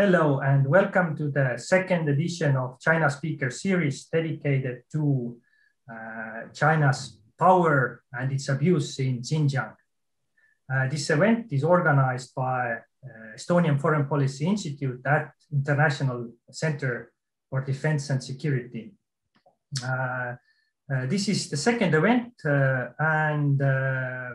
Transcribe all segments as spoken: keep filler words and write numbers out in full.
Hello and welcome to the second edition of China Speaker Series dedicated to uh, China's power and its abuse in Xinjiang. Uh, this event is organized by uh, Estonian Foreign Policy Institute at International Center for Defense and Security. Uh, uh, this is the second event uh, and uh,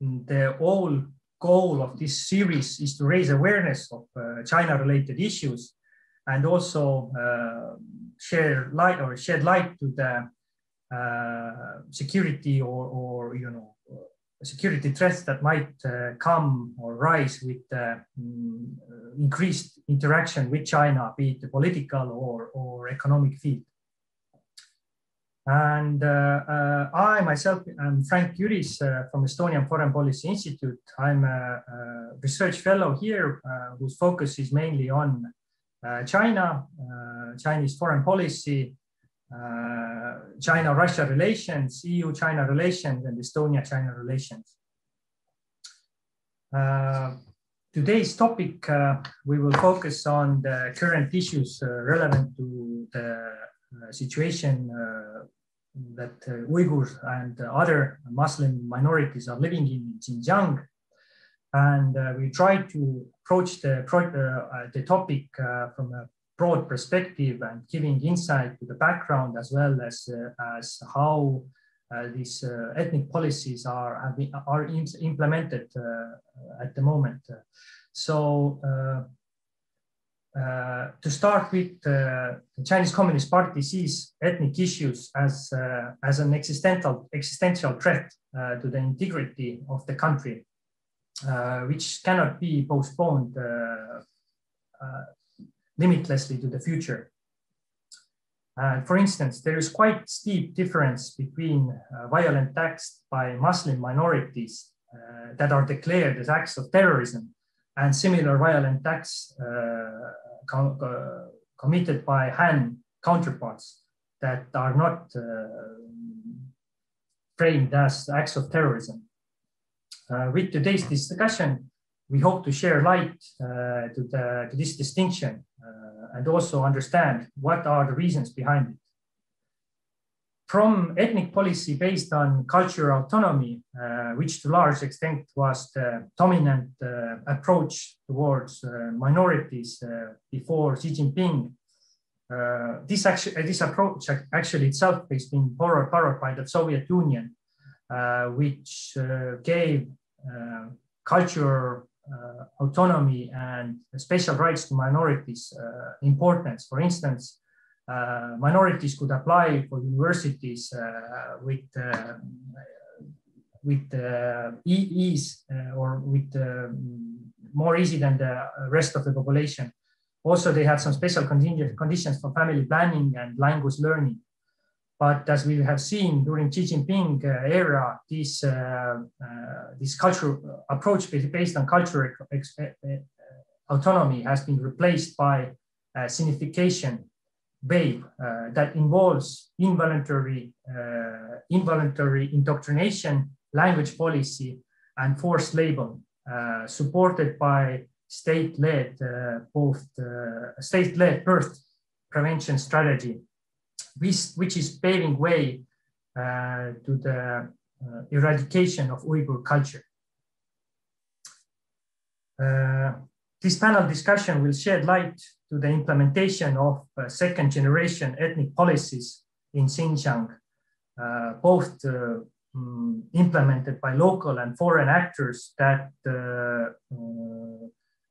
the whole goal of this series is to raise awareness of uh, China-related issues and also uh, share light or shed light to the uh, security or, or you know security threats that might uh, come or rise with uh, increased interaction with China, be it the political or, or economic field. And uh, uh, I myself am Frank Jüris uh, from Estonian Foreign Policy Institute. I'm a, a research fellow here uh, whose focus is mainly on uh, China, uh, Chinese foreign policy, uh, China-Russia relations, E U-China relations, and Estonia-China relations. Uh, today's topic, uh, we will focus on the current issues uh, relevant to the Uh, situation uh, that uh, Uyghurs and uh, other Muslim minorities are living in Xinjiang. And uh, we try to approach the, pro uh, the topic uh, from a broad perspective and giving insight to the background as well as, uh, as how uh, these uh, ethnic policies are, are implemented uh, at the moment. So, uh, Uh, to start with, uh, the Chinese Communist Party sees ethnic issues as, uh, as an existential, existential threat uh, to the integrity of the country, uh, which cannot be postponed uh, uh, limitlessly to the future. Uh, for instance, there is quite steep difference between uh, violent acts by Muslim minorities uh, that are declared as acts of terrorism and similar violent acts uh, com uh, committed by Han counterparts that are not uh, framed as acts of terrorism. Uh, with today's discussion, we hope to share light uh, to, the, to this distinction uh, and also understand what are the reasons behind it. From ethnic policy based on cultural autonomy, uh, which to large extent was the dominant uh, approach towards uh, minorities uh, before Xi Jinping, uh, this, actually, this approach actually itself has been borrowed, borrowed by the Soviet Union, uh, which uh, gave uh, cultural uh, autonomy and special rights to minorities uh, importance. For instance, Uh, minorities could apply for universities uh, with uh, with uh, ease uh, or with uh, more easy than the rest of the population. Also, they had some special conditions for family planning and language learning. But as we have seen during Xi Jinping uh, era, this uh, uh, this cultural approach based on cultural autonomy has been replaced by uh, signification wave uh, that involves involuntary, uh, involuntary indoctrination, language policy, and forced labor, uh, supported by state-led uh, both uh, state-led birth prevention strategy, which, which is paving way uh, to the uh, eradication of Uyghur culture. Uh, This panel discussion will shed light to the implementation of uh, second generation ethnic policies in Xinjiang, uh, both uh, um, implemented by local and foreign actors that uh, uh,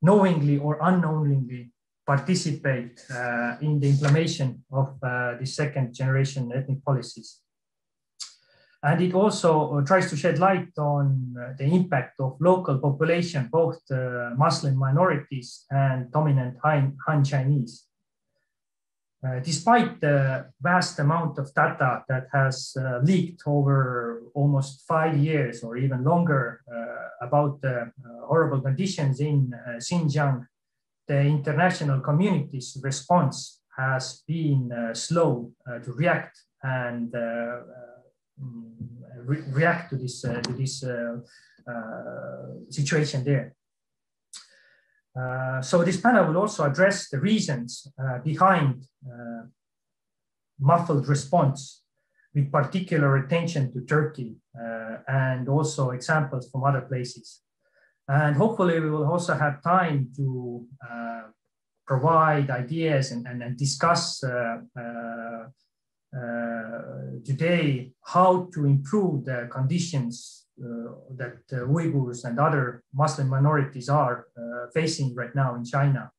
knowingly or unknowingly participate uh, in the implementation of uh, the second generation ethnic policies. And it also tries to shed light on the impact of local population, both uh, Muslim minorities and dominant Han, Han Chinese. Uh, despite the vast amount of data that has uh, leaked over almost five years or even longer uh, about the uh, horrible conditions in uh, Xinjiang, the international community's response has been uh, slow uh, to react and uh, Re react to this, uh, to this uh, uh, situation there. Uh, so this panel will also address the reasons uh, behind uh, muffled response, with particular attention to Turkey uh, and also examples from other places. And hopefully we will also have time to uh, provide ideas and, and, and discuss uh, uh, uh, today how to improve the conditions uh, that uh, Uyghurs and other Muslim minorities are uh, facing right now in China.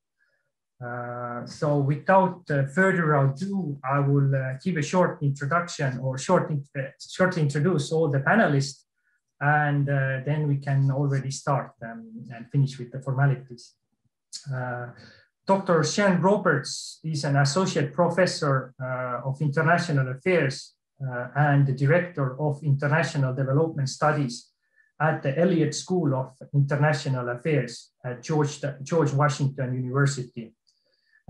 Uh, so without uh, further ado, I will uh, give a short introduction or short in uh, shortly introduce all the panelists, and uh, then we can already start um, and finish with the formalities. Uh, Doctor Sean Roberts is an associate professor uh, of international affairs uh, and the director of international development studies at the Elliott School of International Affairs at George, George Washington University.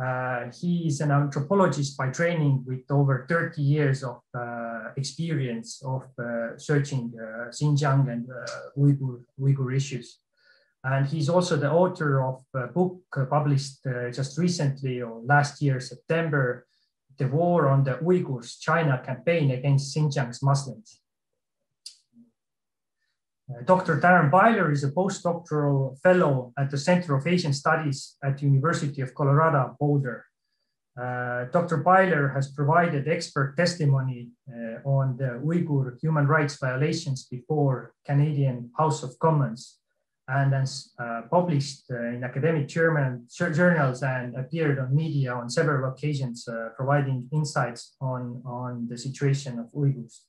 Uh, he is an anthropologist by training with over thirty years of uh, experience of uh, searching uh, Xinjiang and uh, Uyghur, Uyghur issues. And he's also the author of a book published uh, just recently, or last year, September, The War on the Uyghurs, China Campaign Against Xinjiang's Muslims. Uh, Doctor Darren Byler is a postdoctoral fellow at the Center of Asian Studies at the University of Colorado Boulder. Uh, Doctor Byler has provided expert testimony uh, on the Uyghur human rights violations before Canadian House of Commons, and has uh, published uh, in academic journals and appeared on media on several occasions, uh, providing insights on, on the situation of Uyghurs.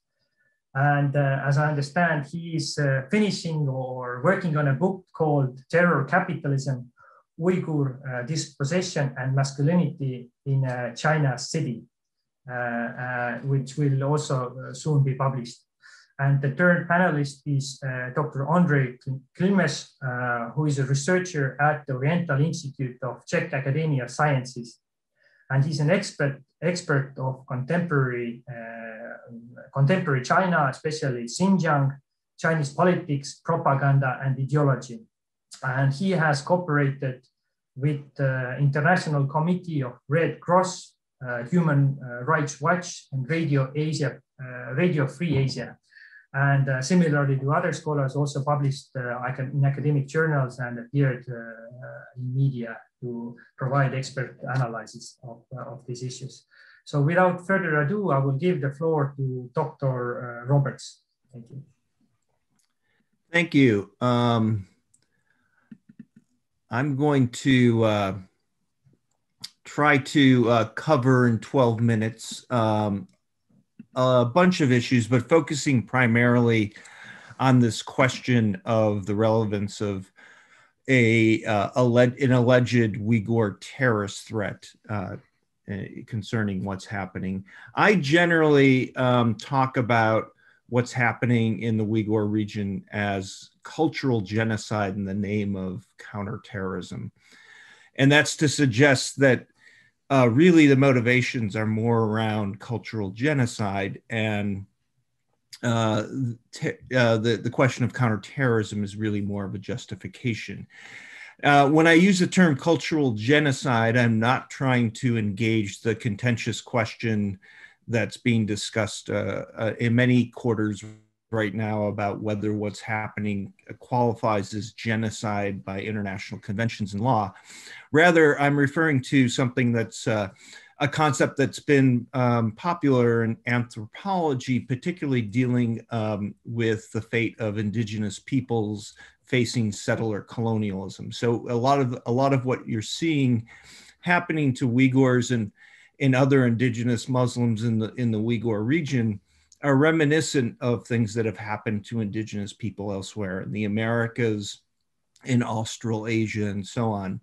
And uh, as I understand, he is uh, finishing or working on a book called Terror Capitalism, Uyghur uh, Dispossession and Masculinity in uh, China City, uh, uh, which will also uh, soon be published. And the third panelist is uh, Doctor Ondřej Klimeš, uh, who is a researcher at the Oriental Institute of the Czech Academy of Sciences. And he's an expert, expert of contemporary, uh, contemporary China, especially Xinjiang, Chinese politics, propaganda, and ideology. And he has cooperated with the International Committee of Red Cross, uh, Human Rights Watch, and Radio Asia, uh, Radio Free Asia. And uh, similarly to other scholars, also published uh, in academic journals and appeared uh, in media to provide expert analysis of, uh, of these issues. So without further ado, I will give the floor to Doctor Uh, Roberts. Thank you. Thank you. Um, I'm going to uh, try to uh, cover in twelve minutes um, a bunch of issues, but focusing primarily on this question of the relevance of a uh, alleged, an alleged Uyghur terrorist threat uh, concerning what's happening. I generally um, talk about what's happening in the Uyghur region as cultural genocide in the name of counterterrorism. And that's to suggest that Uh, really, the motivations are more around cultural genocide, and uh, uh, the, the question of counterterrorism is really more of a justification. Uh, when I use the term cultural genocide, I'm not trying to engage the contentious question that's being discussed uh, uh, in many quarters right now about whether what's happening qualifies as genocide by international conventions and law. Rather, I'm referring to something that's uh, a concept that's been um, popular in anthropology, particularly dealing um, with the fate of indigenous peoples facing settler colonialism. So a lot of, a lot of what you're seeing happening to Uyghurs and, and other indigenous Muslims in the, in the Uyghur region are reminiscent of things that have happened to indigenous people elsewhere in the Americas, in Australasia, and so on.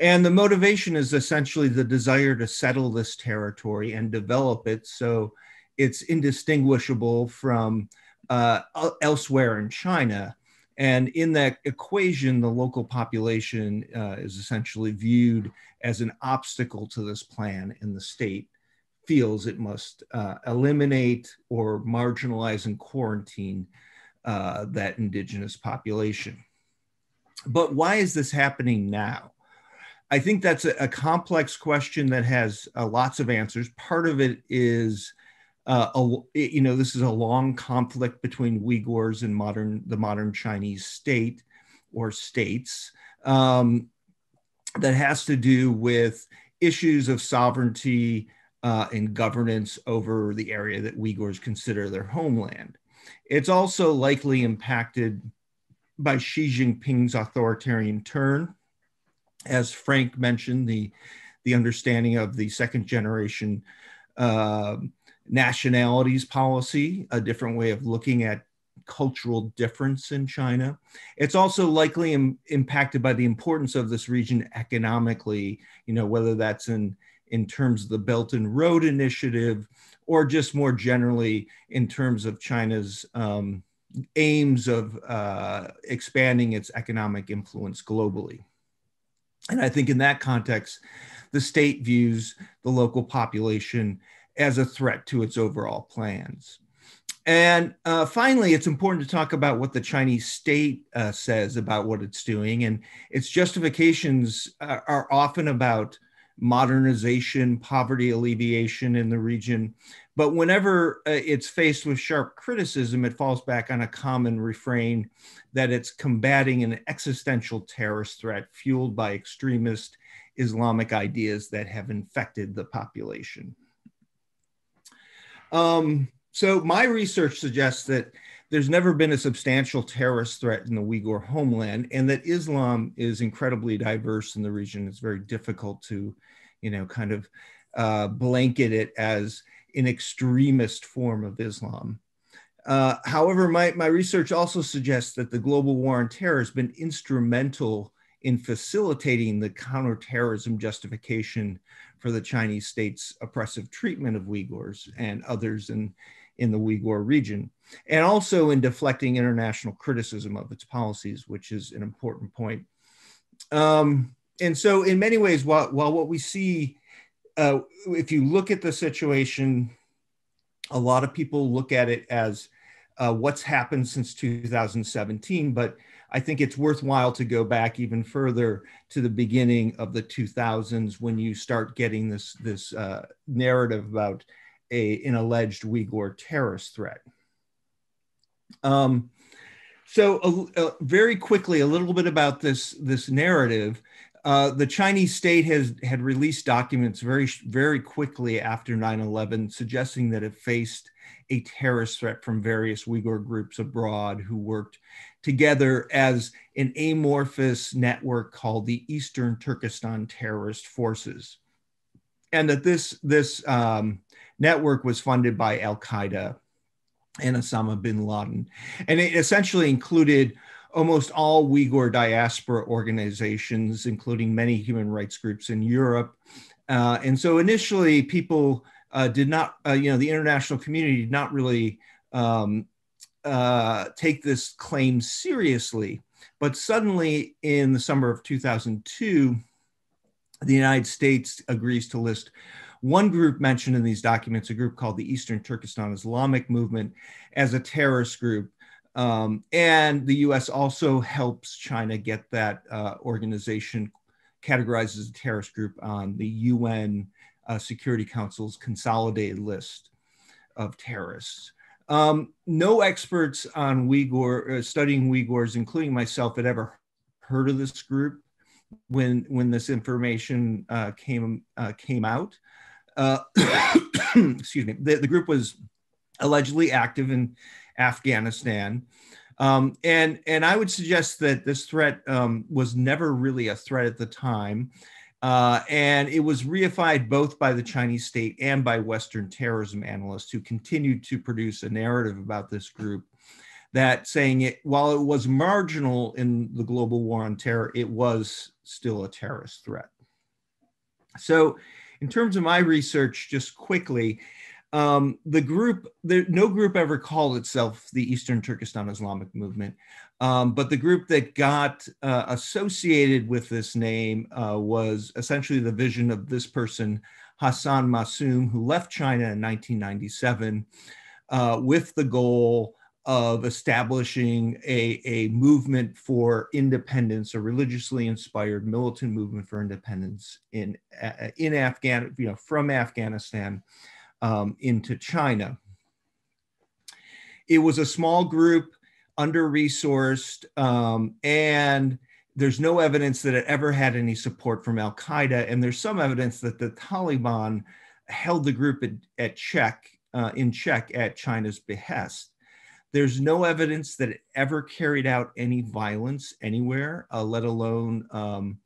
And the motivation is essentially the desire to settle this territory and develop it so it's indistinguishable from uh, elsewhere in China. And in that equation, the local population uh, is essentially viewed as an obstacle to this plan, and the state feels it must uh, eliminate or marginalize and quarantine uh, that indigenous population. But why is this happening now? I think that's a, a complex question that has uh, lots of answers. Part of it is, uh, a, you know, this is a long conflict between Uyghurs and modern the modern Chinese state or states um, that has to do with issues of sovereignty uh, and governance over the area that Uyghurs consider their homeland. It's also likely impacted by Xi Jinping's authoritarian turn. As Frank mentioned, the, the understanding of the second generation uh, nationalities policy, a different way of looking at cultural difference in China. It's also likely im- impacted by the importance of this region economically, you know, whether that's in, in terms of the Belt and Road Initiative or just more generally in terms of China's um, aims of uh, expanding its economic influence globally. And I think in that context, the state views the local population as a threat to its overall plans. And uh, finally, it's important to talk about what the Chinese state uh, says about what it's doing. And its justifications are, are often about modernization, poverty alleviation in the region. But whenever uh, it's faced with sharp criticism, it falls back on a common refrain that it's combating an existential terrorist threat fueled by extremist Islamic ideas that have infected the population. Um, so my research suggests that there's never been a substantial terrorist threat in the Uyghur homeland, and that Islam is incredibly diverse in the region. It's very difficult to, you know, kind of uh, blanket it as an extremist form of Islam. Uh, however, my, my research also suggests that the global war on terror has been instrumental in facilitating the counterterrorism justification for the Chinese state's oppressive treatment of Uyghurs and others in, in the Uyghur region, and also in deflecting international criticism of its policies, which is an important point. Um, and so in many ways, while, while what we see, uh, if you look at the situation, a lot of people look at it as uh, what's happened since two thousand seventeen, but I think it's worthwhile to go back even further to the beginning of the two thousands when you start getting this, this uh, narrative about A, an alleged Uyghur terrorist threat. Um, so uh, uh, very quickly, a little bit about this, this narrative. Uh, the Chinese state has had released documents very, very quickly after nine eleven, suggesting that it faced a terrorist threat from various Uyghur groups abroad who worked together as an amorphous network called the Eastern Turkestan Terrorist Forces. And that this, this um, network was funded by Al-Qaeda and Osama bin Laden. And it essentially included almost all Uyghur diaspora organizations, including many human rights groups in Europe. Uh, and so initially people uh, did not, uh, you know, the international community did not really um, uh, take this claim seriously. But suddenly in the summer of two thousand two, the United States agrees to list one group mentioned in these documents, a group called the Eastern Turkestan Islamic Movement, as a terrorist group. Um, and the U S also helps China get that uh, organization categorized as a terrorist group on the U N uh, Security Council's consolidated list of terrorists. Um, no experts on Uyghur, uh, studying Uyghurs, including myself, had ever heard of this group when when this information uh, came uh, came out. Uh, excuse me, the, the group was allegedly active in Afghanistan. Um, and, and I would suggest that this threat um, was never really a threat at the time. Uh, and it was reified both by the Chinese state and by Western terrorism analysts who continued to produce a narrative about this group that saying it, while it was marginal in the global war on terror, it was still a terrorist threat. So in terms of my research, just quickly, um, the group, there, no group ever called itself the Eastern Turkestan Islamic Movement, um, but the group that got uh, associated with this name uh, was essentially the vision of this person, Hasan Mahsum, who left China in nineteen ninety-seven uh, with the goal of establishing a, a movement for independence, a religiously inspired militant movement for independence in, in Afghanistan, you know, from Afghanistan um, into China. It was a small group, under-resourced, um, and there's no evidence that it ever had any support from al-Qaeda, and there's some evidence that the Taliban held the group at, at check, uh, in check at China's behest. There's no evidence that it ever carried out any violence anywhere, uh, let alone um,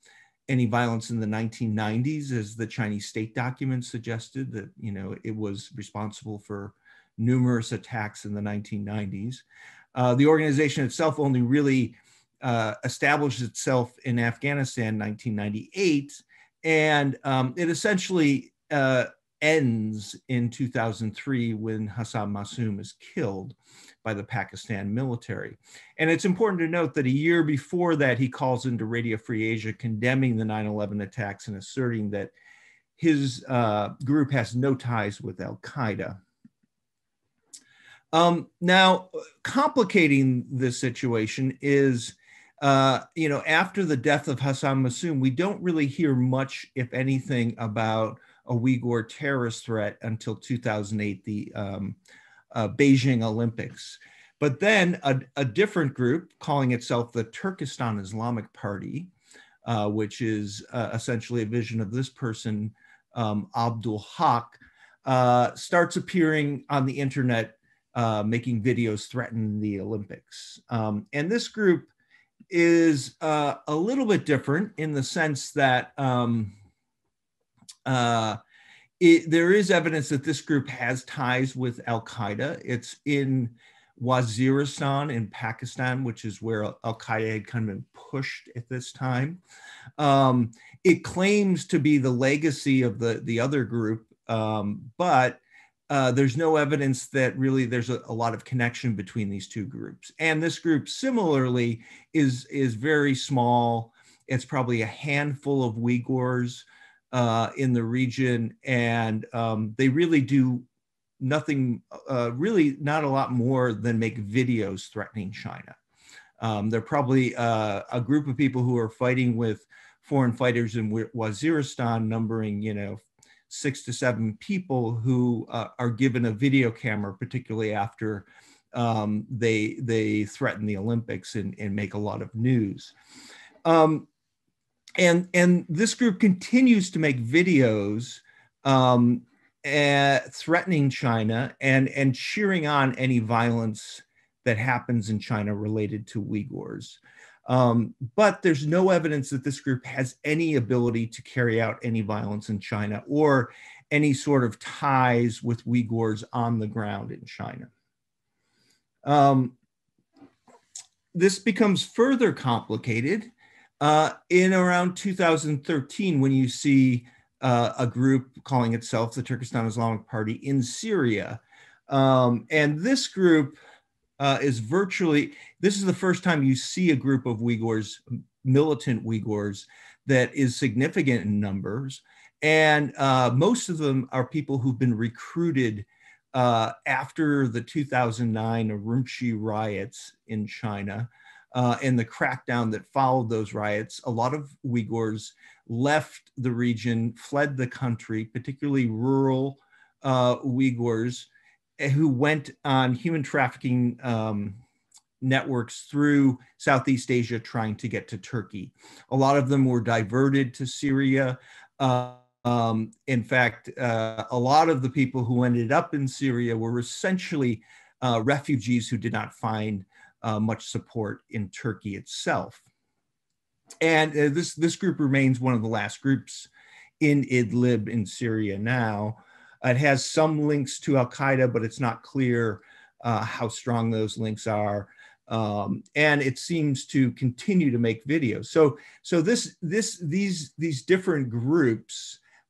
any violence in the nineteen nineties, as the Chinese state documents suggested, that, you know, it was responsible for numerous attacks in the nineteen nineties. Uh, the organization itself only really uh, established itself in Afghanistan in nineteen ninety-eight, and um, it essentially uh, ends in two thousand three when Hasan Mahsum is killed by the Pakistan military. And it's important to note that a year before that, he calls into Radio Free Asia condemning the nine eleven attacks and asserting that his uh, group has no ties with al-Qaeda. Um, now, complicating this situation is, uh, you know, after the death of Hasan Mahsum, we don't really hear much, if anything, about a Uyghur terrorist threat until two thousand eight, the um, uh, Beijing Olympics. But then a, a different group calling itself the Turkestan Islamic Party, uh, which is uh, essentially a vision of this person, um, Abdul Haq, uh, starts appearing on the internet, uh, making videos threatening the Olympics. Um, and this group is uh, a little bit different in the sense that um, Uh, it, there is evidence that this group has ties with al-Qaeda. It's in Waziristan in Pakistan, which is where al-Qaeda had kind of been pushed at this time. Um, it claims to be the legacy of the, the other group, um, but uh, there's no evidence that really there's a, a lot of connection between these two groups. And this group similarly is, is very small. It's probably a handful of Uyghurs Uh, in the region, and um, they really do nothing, uh, really not a lot more than make videos threatening China. Um, they're probably uh, a group of people who are fighting with foreign fighters in Waziristan, numbering, you know, six to seven people who uh, are given a video camera, particularly after um, they, they threaten the Olympics and, and make a lot of news. Um, And, and this group continues to make videos um, uh, threatening China and, and cheering on any violence that happens in China related to Uyghurs. Um, but there's no evidence that this group has any ability to carry out any violence in China or any sort of ties with Uyghurs on the ground in China. Um, this becomes further complicated Uh, in around two thousand thirteen, when you see uh, a group calling itself the Turkestan Islamic Party in Syria. Um, and this group uh, is virtually, this is the first time you see a group of Uyghurs, militant Uyghurs, that is significant in numbers. And uh, most of them are people who've been recruited uh, after the two thousand nine Urumqi riots in China. Uh, and the crackdown that followed those riots, a lot of Uyghurs left the region, fled the country, particularly rural uh, Uyghurs, who went on human trafficking um, networks through Southeast Asia trying to get to Turkey. A lot of them were diverted to Syria. Uh, um, in fact, uh, a lot of the people who ended up in Syria were essentially uh, refugees who did not find Uh, much support in Turkey itself. And uh, this, this group remains one of the last groups in Idlib in Syria now. It has some links to al-Qaeda, but it's not clear uh, how strong those links are. Um, and it seems to continue to make videos. So, so this, this, these, these different groups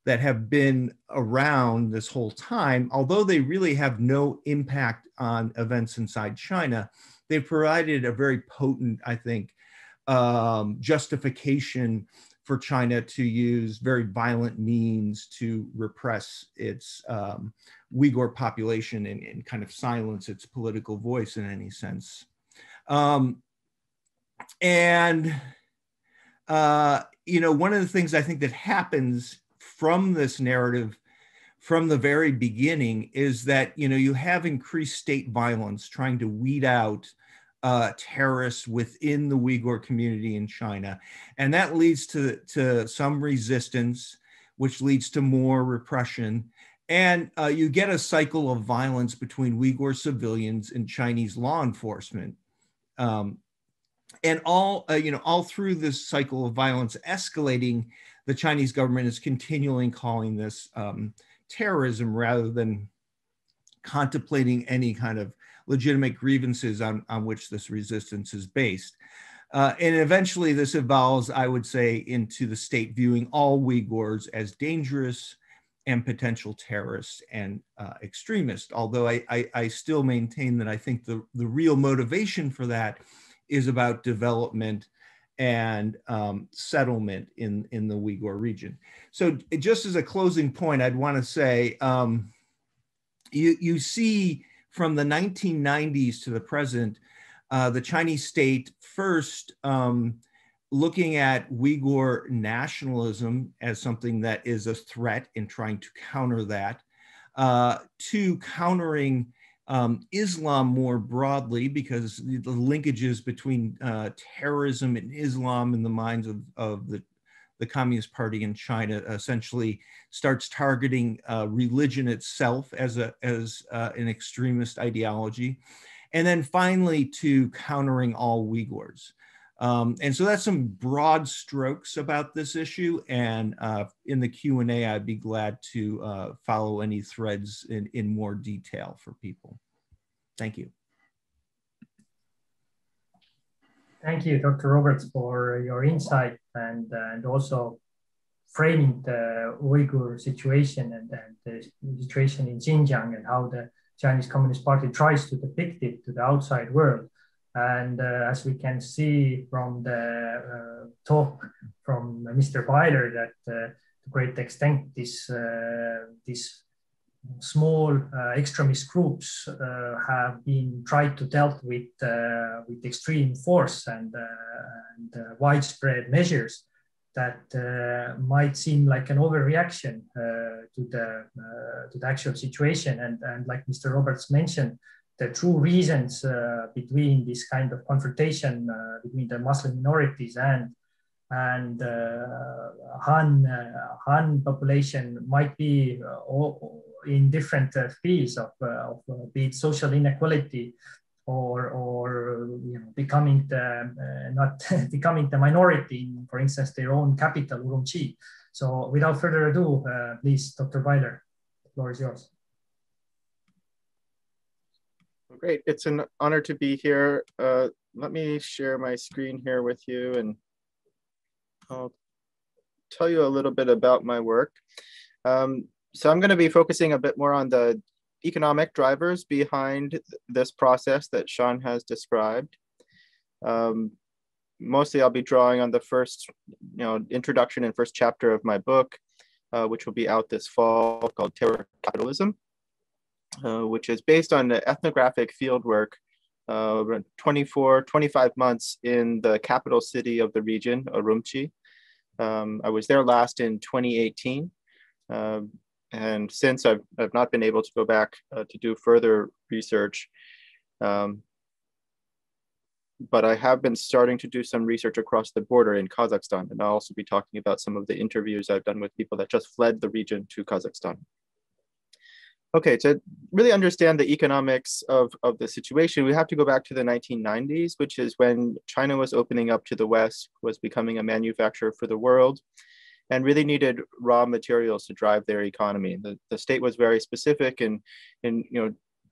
that have been around this whole time, although they really have no impact on events inside China, they've provided a very potent, I think, um, justification for China to use very violent means to repress its um, Uyghur population and, and kind of silence its political voice in any sense. Um, and, uh, you know, one of the things I think that happens from this narrative from the very beginning is that, you know, you have increased state violence trying to weed out Uh, terrorists within the Uyghur community in China. And that leads to, to some resistance, which leads to more repression. And uh, you get a cycle of violence between Uyghur civilians and Chinese law enforcement. Um, and all, uh, you know, all through this cycle of violence escalating, the Chinese government is continually calling this um, terrorism rather than contemplating any kind of legitimate grievances on, on which this resistance is based. Uh, and eventually this evolves, I would say, into the state viewing all Uyghurs as dangerous and potential terrorists and uh, extremists. Although I, I, I still maintain that I think the, the real motivation for that is about development and um, settlement in, in the Uyghur region. So just as a closing point, I'd wanna say, um, you, you see, from the nineteen nineties to the present, uh, the Chinese state first um, looking at Uyghur nationalism as something that is a threat and trying to counter that, uh, two, countering um, Islam more broadly because the linkages between uh, terrorism and Islam in the minds of, of the, the Communist Party in China essentially starts targeting uh, religion itself as, a, as uh, an extremist ideology. And then finally to countering all Uyghurs. Um, and so that's some broad strokes about this issue. And uh, in the Q and A, I'd be glad to uh, follow any threads in, in more detail for people. Thank you. Thank you, Doctor Roberts, for your insight and, uh, and also framing the Uyghur situation and, and the situation in Xinjiang and how the Chinese Communist Party tries to depict it to the outside world. And uh, as we can see from the uh, talk from Mister Byler, that uh, to great extent this, uh, this small uh, extremist groups uh, have been tried to dealt with uh, with extreme force and, uh, and uh, widespread measures that uh, might seem like an overreaction uh, to the uh, to the actual situation. And, and like Mister Roberts mentioned, the true reasons uh, between this kind of confrontation uh, between the Muslim minorities and and uh, Han uh, Han population might be uh, all, in different uh, fields of, uh, of uh, be it social inequality or, or you know, becoming the uh, not becoming the minority in, for instance, their own capital, Urumqi. So without further ado, uh, please, Doctor Byler, the floor is yours. Well, great, it's an honor to be here. Uh, let me share my screen here with you and I'll tell you a little bit about my work. Um, So I'm going to be focusing a bit more on the economic drivers behind this process that Sean has described. Um, mostly I'll be drawing on the first, you know, introduction and first chapter of my book, uh, which will be out this fall, called Terror Capitalism, uh, which is based on the ethnographic fieldwork uh, around twenty-four, twenty-five months in the capital city of the region, Urumqi. Um, I was there last in twenty eighteen. Uh, And since I've, I've not been able to go back uh, to do further research, um, but I have been starting to do some research across the border in Kazakhstan. And I'll also be talking about some of the interviews I've done with people that just fled the region to Kazakhstan. Okay, to really understand the economics of, of the situation, we have to go back to the nineteen nineties, which is when China was opening up to the West, was becoming a manufacturer for the world, and really needed raw materials to drive their economy. The, the state was very specific in, in you know,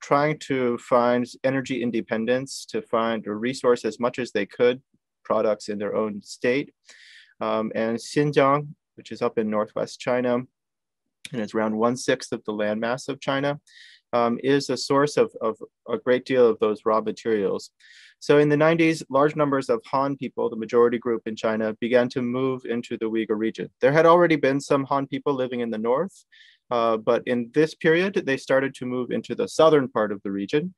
trying to find energy independence, to find a resource as much as they could, products in their own state. Um, and Xinjiang, which is up in Northwest China, and it's around one sixth of the landmass of China, um, is a source of, of a great deal of those raw materials. So in the nineties, large numbers of Han people, the majority group in China, began to move into the Uyghur region. There had already been some Han people living in the north, uh, but in this period, they started to move into the southern part of the region,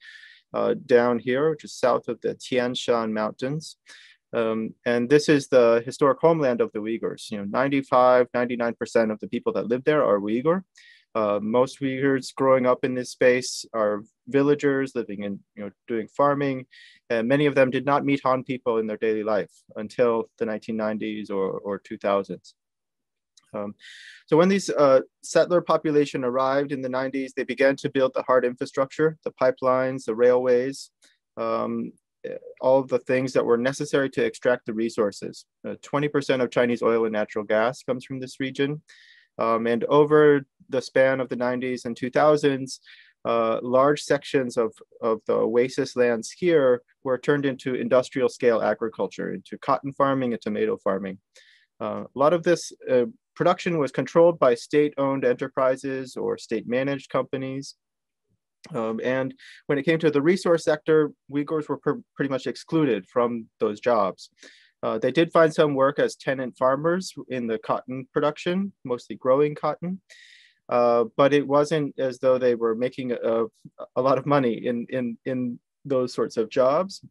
uh, down here, which is south of the Tian Shan Mountains. Um, and this is the historic homeland of the Uyghurs. You know, ninety-five, ninety-nine percent of the people that live there are Uyghur. Uh, most Uyghurs growing up in this space are villagers living in, you know, doing farming. And many of them did not meet Han people in their daily life until the nineteen nineties or, or two thousands. Um, so when these uh, settler population arrived in the nineties, they began to build the hard infrastructure, the pipelines, the railways, um, all of the things that were necessary to extract the resources. twenty percent uh, of Chinese oil and natural gas comes from this region. Um, and over the span of the nineties and two thousands, uh, large sections of, of the oasis lands here were turned into industrial scale agriculture, into cotton farming and tomato farming. Uh, a lot of this uh, production was controlled by state-owned enterprises or state-managed companies. Um, and when it came to the resource sector, Uyghurs were pr- pretty much excluded from those jobs. Uh, they did find some work as tenant farmers in the cotton production, mostly growing cotton, uh, but it wasn't as though they were making a, a lot of money in, in, in those sorts of jobs.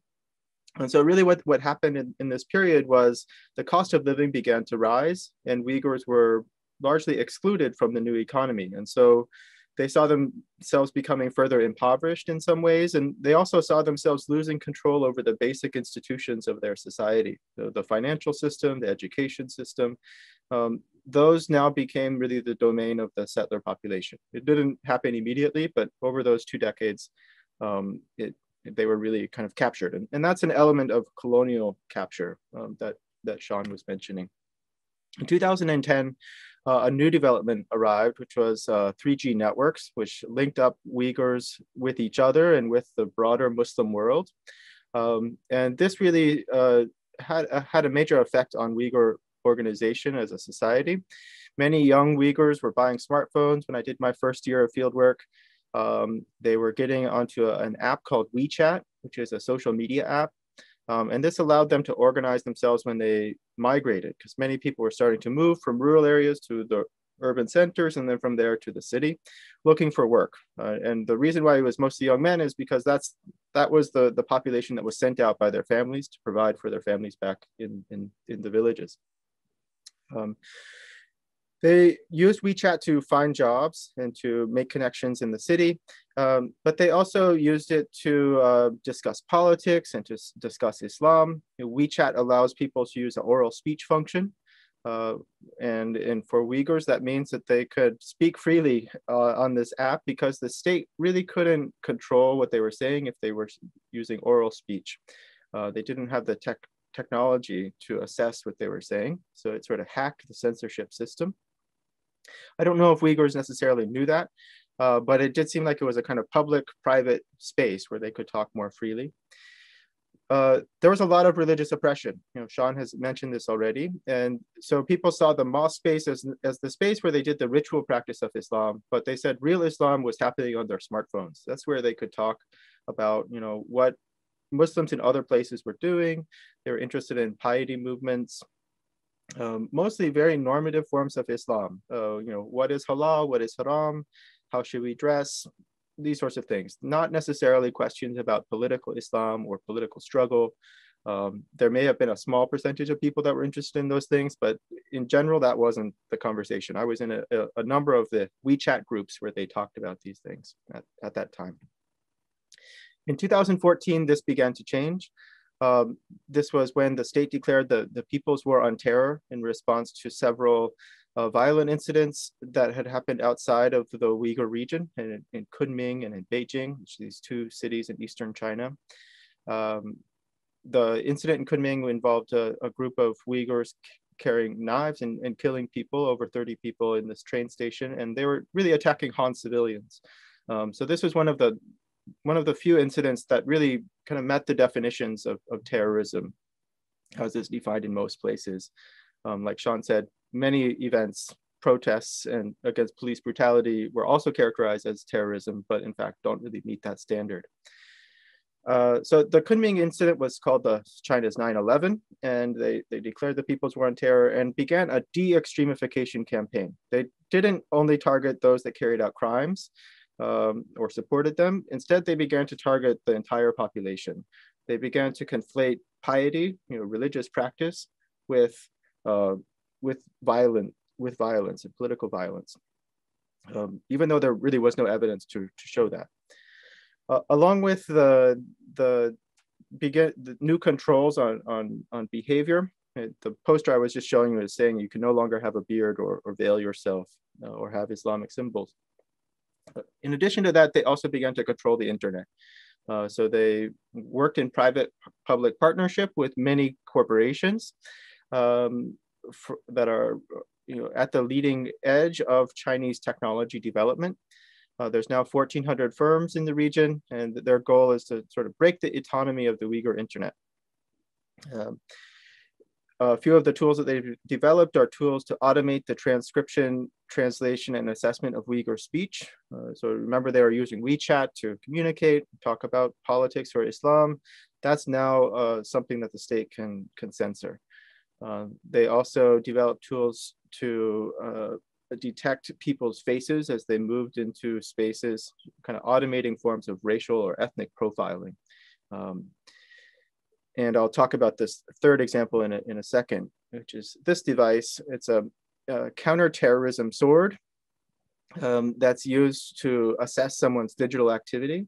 And so really what, what happened in, in this period was the cost of living began to rise, and Uyghurs were largely excluded from the new economy. And so they saw themselves becoming further impoverished in some ways, and they also saw themselves losing control over the basic institutions of their society, the, the financial system, the education system. Um, those now became really the domain of the settler population. It didn't happen immediately, but over those two decades, um, it, they were really kind of captured. And, and that's an element of colonial capture um, that, that Sean was mentioning. In two thousand ten, uh, a new development arrived, which was uh, three G networks, which linked up Uyghurs with each other and with the broader Muslim world. Um, and this really uh, had, uh, had a major effect on Uyghur organization as a society. Many young Uyghurs were buying smartphones. When I did my first year of fieldwork, um, they were getting onto a, an app called WeChat, which is a social media app. Um, and this allowed them to organize themselves when they migrated, because many people were starting to move from rural areas to the urban centers and then from there to the city, looking for work. Uh, and the reason why it was mostly young men is because that's that was the, the population that was sent out by their families to provide for their families back in, in, in the villages. Um, They used WeChat to find jobs and to make connections in the city, um, but they also used it to uh, discuss politics and to s- discuss Islam. WeChat allows people to use an oral speech function. Uh, and, and for Uyghurs, that means that they could speak freely uh, on this app because the state really couldn't control what they were saying if they were using oral speech. Uh, they didn't have the tech technology to assess what they were saying. So it sort of hacked the censorship system. I don't know if Uyghurs necessarily knew that, uh, but it did seem like it was a kind of public-private space where they could talk more freely. Uh, there was a lot of religious oppression. You know, Sean has mentioned this already. And so people saw the mosque space as, as the space where they did the ritual practice of Islam, but they said real Islam was happening on their smartphones. That's where they could talk about, you know, what Muslims in other places were doing. They were interested in piety movements. Um, mostly very normative forms of Islam. Uh, you know, what is halal, what is haram, how should we dress, these sorts of things. Not necessarily questions about political Islam or political struggle. Um, there may have been a small percentage of people that were interested in those things, but in general, that wasn't the conversation. I was in a, a, a number of the WeChat groups where they talked about these things at, at that time. In two thousand fourteen, this began to change. Um, this was when the state declared the, the People's War on Terror in response to several uh, violent incidents that had happened outside of the Uyghur region in, in Kunming and in Beijing, which are these two cities in Eastern China. Um, the incident in Kunming involved a, a group of Uyghurs carrying knives and, and killing people, over thirty people in this train station, and they were really attacking Han civilians. Um, so this was one of the one of the few incidents that really kind of met the definitions of, of terrorism, as it's defined in most places. Um, like Sean said, many events, protests and against police brutality were also characterized as terrorism, but in fact, don't really meet that standard. Uh, so the Kunming incident was called the China's nine eleven, and they, they declared the People's War on Terror and began a de-extremification campaign. They didn't only target those that carried out crimes um, or supported them. Instead, they began to target the entire population. They began to conflate piety, you know, religious practice, with uh, with violent with violence and political violence, um, even though there really was no evidence to, to show that. Uh, along with the the, begin, the new controls on on on behavior, the poster I was just showing you is saying you can no longer have a beard or, or veil yourself uh, or have Islamic symbols. In addition to that, they also began to control the internet. Uh, so they worked in private-public partnership with many corporations um, for, that are you know, at the leading edge of Chinese technology development. Uh, there's now fourteen hundred firms in the region, and their goal is to sort of break the autonomy of the Uyghur internet. Um, a few of the tools that they've developed are tools to automate the transcription, translation, and assessment of Uyghur speech. Uh, so remember, they are using WeChat to communicate, talk about politics or Islam. That's now uh, something that the state can, can censor. Uh, they also developed tools to uh, detect people's faces as they moved into spaces, kind of automating forms of racial or ethnic profiling. Um, and I'll talk about this third example in a, in a second, which is this device. It's a, a counterterrorism sword um, that's used to assess someone's digital activity.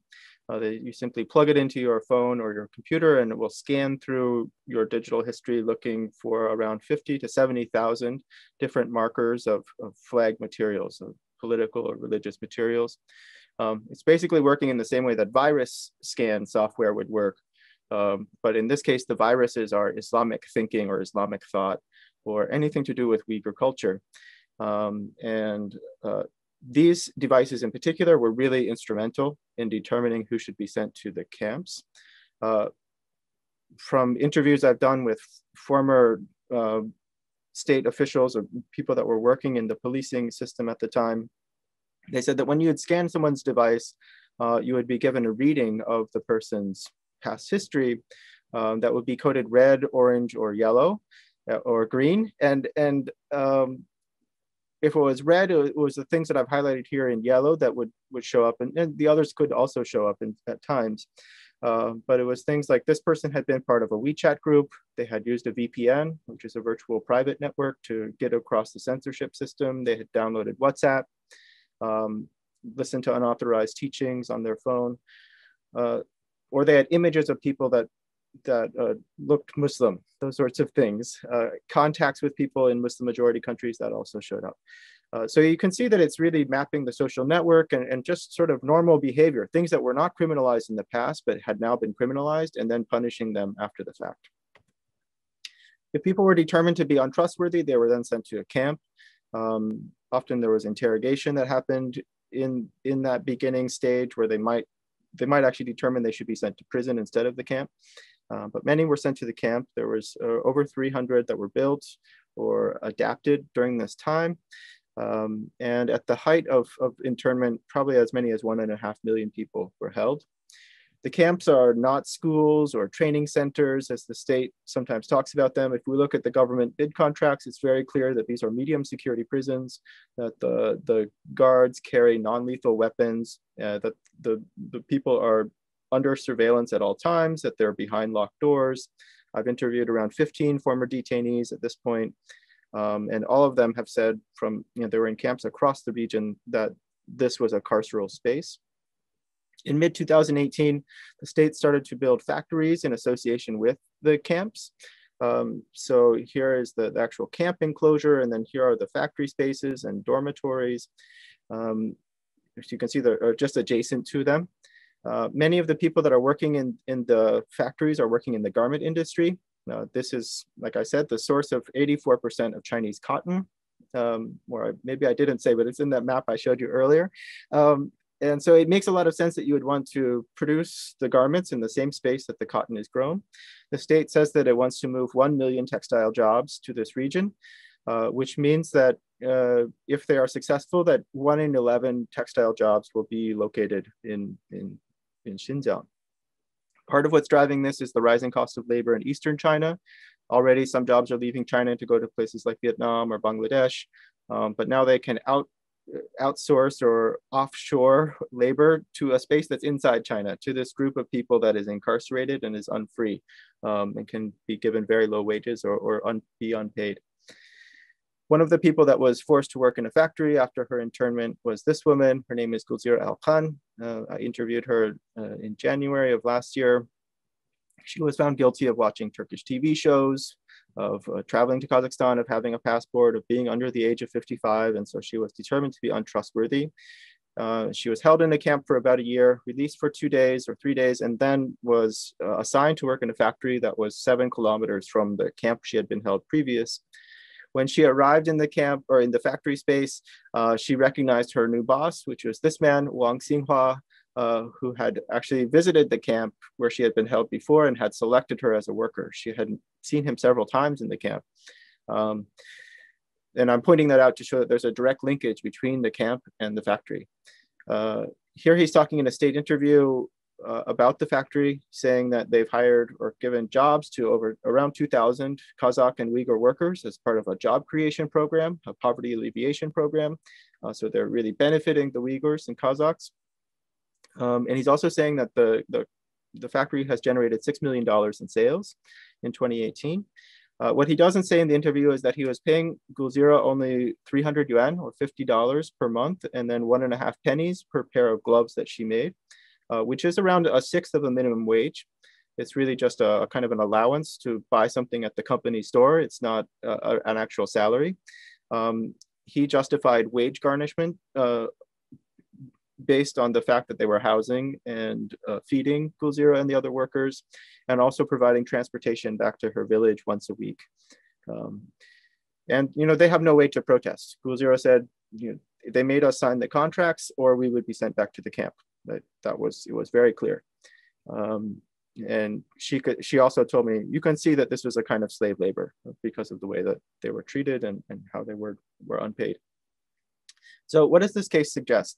Uh, they, you simply plug it into your phone or your computer, and it will scan through your digital history looking for around fifty to seventy thousand different markers of, of flag materials, of political or religious materials. Um, it's basically working in the same way that virus scan software would work. Um, but in this case, the viruses are Islamic thinking or Islamic thought or anything to do with Uyghur culture. Um, and uh, These devices in particular were really instrumental in determining who should be sent to the camps. Uh, from interviews I've done with former uh, state officials or people that were working in the policing system at the time, they said that when you would scan someone's device, uh, you would be given a reading of the person's past history um, that would be coded red, orange, or yellow, uh, or green. And, and um, If it was red, it was the things that I've highlighted here in yellow that would, would show up, and, and the others could also show up in, at times. Uh, but it was things like this person had been part of a WeChat group, they had used a V P N, which is a virtual private network, to get across the censorship system, they had downloaded WhatsApp, um, listened to unauthorized teachings on their phone, uh, or they had images of people that that uh, looked Muslim, those sorts of things. Uh, contacts with people in Muslim majority countries, that also showed up. Uh, so you can see that it's really mapping the social network and, and just sort of normal behavior, things that were not criminalized in the past, but had now been criminalized, and then punishing them after the fact. If people were determined to be untrustworthy, they were then sent to a camp. Um, often there was interrogation that happened in, in that beginning stage where they might, they might actually determine they should be sent to prison instead of the camp. Uh, but many were sent to the camp. There was uh, over three hundred that were built or adapted during this time. Um, and at the height of, of internment, probably as many as one and a half million people were held. The camps are not schools or training centers, as the state sometimes talks about them. If we look at the government bid contracts, it's very clear that these are medium security prisons, that the, the guards carry non-lethal weapons, uh, that the, the people are under surveillance at all times, that they're behind locked doors. I've interviewed around fifteen former detainees at this point, um, and all of them have said from, you know, they were in camps across the region, that this was a carceral space. In mid two thousand eighteen, the state started to build factories in association with the camps. Um, so here is the, the actual camp enclosure, and then here are the factory spaces and dormitories, um, as you can see, they're just adjacent to them. Uh, many of the people that are working in, in the factories are working in the garment industry. Uh, this is, like I said, the source of eighty-four percent of Chinese cotton, um, or I, maybe I didn't say, but it's in that map I showed you earlier. Um, and so it makes a lot of sense that you would want to produce the garments in the same space that the cotton is grown. The state says that it wants to move one million textile jobs to this region, uh, which means that Uh, if they are successful, that one in eleven textile jobs will be located in, in, in Xinjiang. Part of what's driving this is the rising cost of labor in Eastern China. Already, some jobs are leaving China to go to places like Vietnam or Bangladesh, um, but now they can out, outsource or offshore labor to a space that's inside China, to this group of people that is incarcerated and is unfree, um, and can be given very low wages or, or un, be unpaid. One of the people that was forced to work in a factory after her internment was this woman. Her name is Gulzira Al Khan. Uh, I interviewed her uh, in January of last year. She was found guilty of watching Turkish T V shows, of uh, traveling to Kazakhstan, of having a passport, of being under the age of fifty-five. And so she was determined to be untrustworthy. Uh, she was held in a camp for about a year, released for two days or three days, and then was uh, assigned to work in a factory that was seven kilometers from the camp she had been held previous. When she arrived in the camp or in the factory space, uh, she recognized her new boss, which was this man, Wang Xinhua, uh, who had actually visited the camp where she had been held before and had selected her as a worker. She had seen him several times in the camp. Um, and I'm pointing that out to show that there's a direct linkage between the camp and the factory. Uh, here he's talking in a state interview Uh, about the factory, saying that they've hired or given jobs to over around two thousand Kazakh and Uyghur workers as part of a job creation program, a poverty alleviation program. Uh, so they're really benefiting the Uyghurs and Kazakhs. Um, and he's also saying that the, the, the factory has generated six million dollars in sales in twenty eighteen. Uh, what he doesn't say in the interview is that he was paying Gulzira only three hundred yuan or fifty dollars per month, and then one and a half pennies per pair of gloves that she made. Uh, which is around a sixth of a minimum wage. It's really just a, a kind of an allowance to buy something at the company store. It's not uh, a, an actual salary. Um, he justified wage garnishment uh, based on the fact that they were housing and uh, feeding Gulzira and the other workers, and also providing transportation back to her village once a week. Um, and you know, they have no way to protest. Gulzira said, you know, they made us sign the contracts or we would be sent back to the camp. That that was, it was very clear. Um, and she could, she also told me, you can see that this was a kind of slave labor because of the way that they were treated and, and how they were, were unpaid. So what does this case suggest?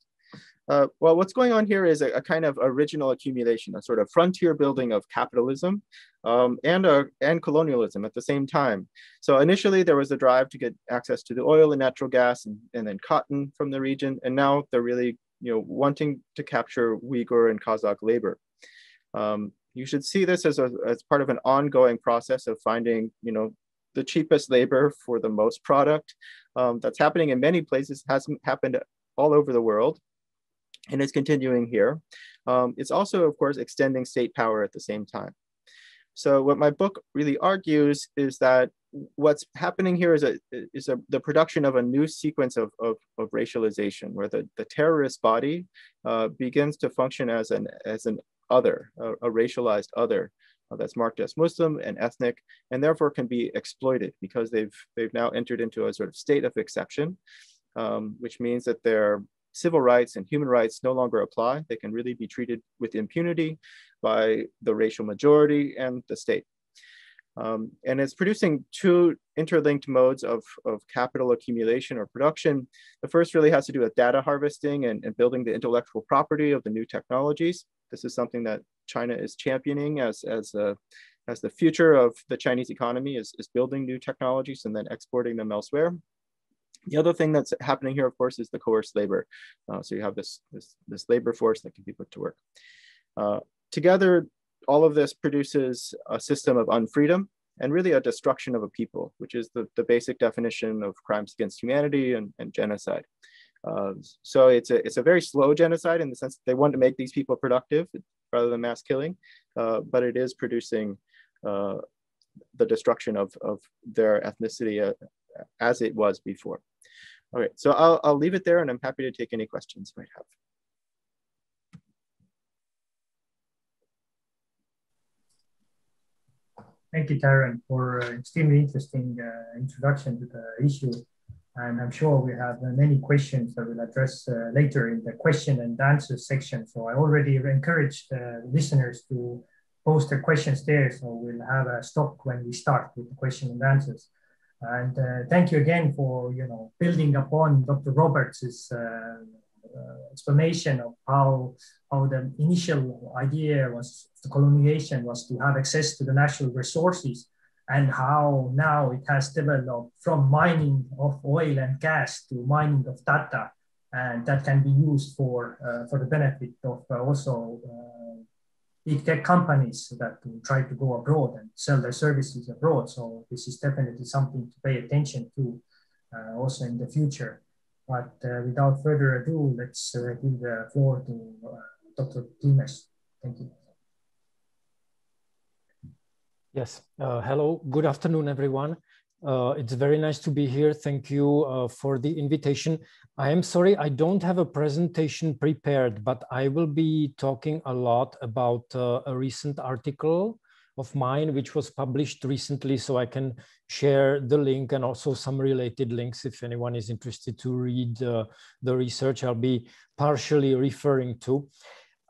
Uh, well, what's going on here is a, a kind of original accumulation, a sort of frontier building of capitalism um, and, uh, and colonialism at the same time. So initially there was a drive to get access to the oil and natural gas and, and then cotton from the region. And now they're really, you know, wanting to capture Uyghur and Kazakh labor. Um, you should see this as, a, as part of an ongoing process of finding, you know, the cheapest labor for the most product. Um, that's happening in many places, hasn't happened all over the world, and it's continuing here. Um, it's also, of course, extending state power at the same time. So what my book really argues is that what's happening here is, a, is a, the production of a new sequence of, of, of racialization, where the, the terrorist body uh, begins to function as an, as an other, a, a racialized other uh, that's marked as Muslim and ethnic, and therefore can be exploited because they've, they've now entered into a sort of state of exception, um, which means that their civil rights and human rights no longer apply. They can really be treated with impunity by the racial majority and the state. Um, and it's producing two interlinked modes of, of capital accumulation or production. The first really has to do with data harvesting and, and building the intellectual property of the new technologies. This is something that China is championing as, as, a, as the future of the Chinese economy is, is building new technologies and then exporting them elsewhere. The other thing that's happening here, of course, is the coerced labor. Uh, so you have this, this, this labor force that can be put to work. Uh, together, all of this produces a system of unfreedom and really a destruction of a people, which is the, the basic definition of crimes against humanity and, and genocide. Uh, so it's a, it's a very slow genocide in the sense that they want to make these people productive rather than mass killing, uh, but it is producing uh, the destruction of, of their ethnicity uh, as it was before. All right, so I'll, I'll leave it there, and I'm happy to take any questions you might have. Thank you, Darren, for an extremely interesting uh, introduction to the issue. And I'm sure we have uh, many questions that we'll address uh, later in the question and answer section. So I already encouraged uh, listeners to post their questions there. So we'll have a stop when we start with the question and answers. And uh, thank you again for, you know, building upon Doctor Roberts' uh, uh, explanation of how how the initial idea was, the colonization was to have access to the natural resources, and how now it has developed from mining of oil and gas to mining of data, and that can be used for, uh, for the benefit of uh, also uh, big tech companies that try to go abroad and sell their services abroad. So this is definitely something to pay attention to uh, also in the future. But uh, without further ado, let's uh, give the floor to uh, Doctor Klimeš. Thank you. Yes, uh, hello, good afternoon, everyone. Uh, it's very nice to be here. Thank you uh, for the invitation. I am sorry, I don't have a presentation prepared, but I will be talking a lot about uh, a recent article of mine, which was published recently, so I can share the link and also some related links if anyone is interested to read uh, the research I'll be partially referring to.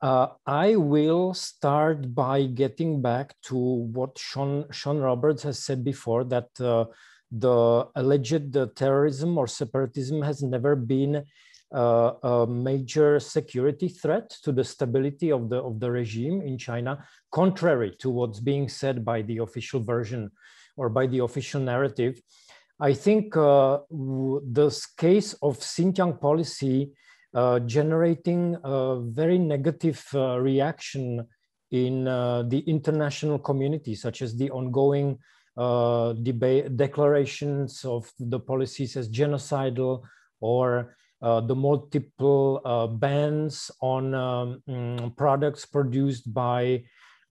Uh, I will start by getting back to what Sean, Sean Roberts has said before, that uh, the alleged uh, terrorism or separatism has never been uh, a major security threat to the stability of the, of the regime in China, contrary to what's being said by the official version or by the official narrative. I think uh, this case of Xinjiang policy Uh, generating a very negative uh, reaction in uh, the international community, such as the ongoing uh, debate, declarations of the policies as genocidal, or uh, the multiple uh, bans on um, um, products produced by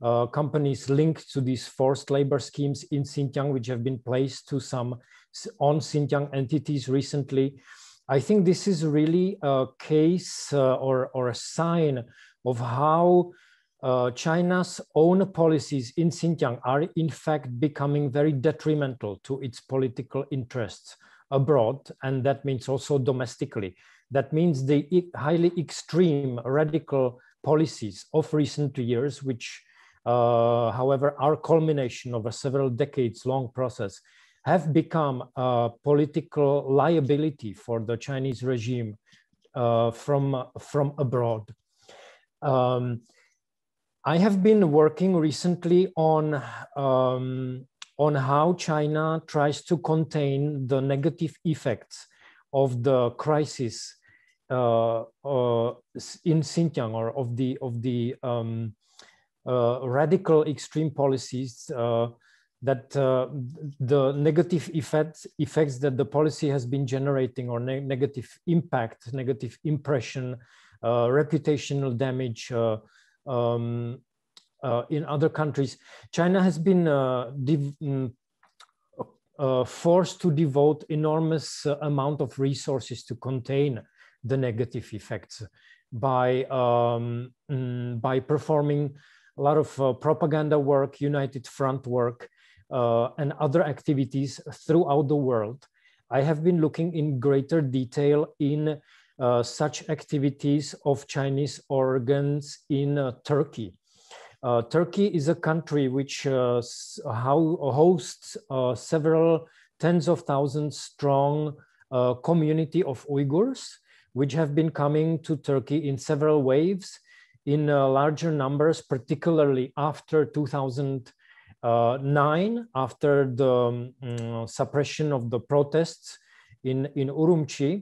uh, companies linked to these forced labor schemes in Xinjiang, which have been placed to some on Xinjiang entities recently. I think this is really a case uh, or, or a sign of how uh, China's own policies in Xinjiang are in fact becoming very detrimental to its political interests abroad, and that means also domestically. That means the e- highly extreme radical policies of recent years, which uh, however are culmination of a several decades long process, have become a political liability for the Chinese regime uh, from, from abroad. Um, I have been working recently on, um, on how China tries to contain the negative effects of the crisis uh, uh, in Xinjiang, or of the, of the um, uh, radical extreme policies uh, that uh, the negative effects, effects that the policy has been generating, or ne negative impact, negative impression, uh, reputational damage uh, um, uh, in other countries. China has been uh, uh, forced to devote enormous amount of resources to contain the negative effects by, um, by performing a lot of uh, propaganda work, United Front work, Uh, and other activities throughout the world. I have been looking in greater detail in uh, such activities of Chinese organs in uh, Turkey. Uh, Turkey is a country which uh, how, hosts uh, several tens of thousands strong uh, community of Uyghurs, which have been coming to Turkey in several waves, in uh, larger numbers, particularly after two thousand. Uh, nine, after the um, um, suppression of the protests in, in Urumqi,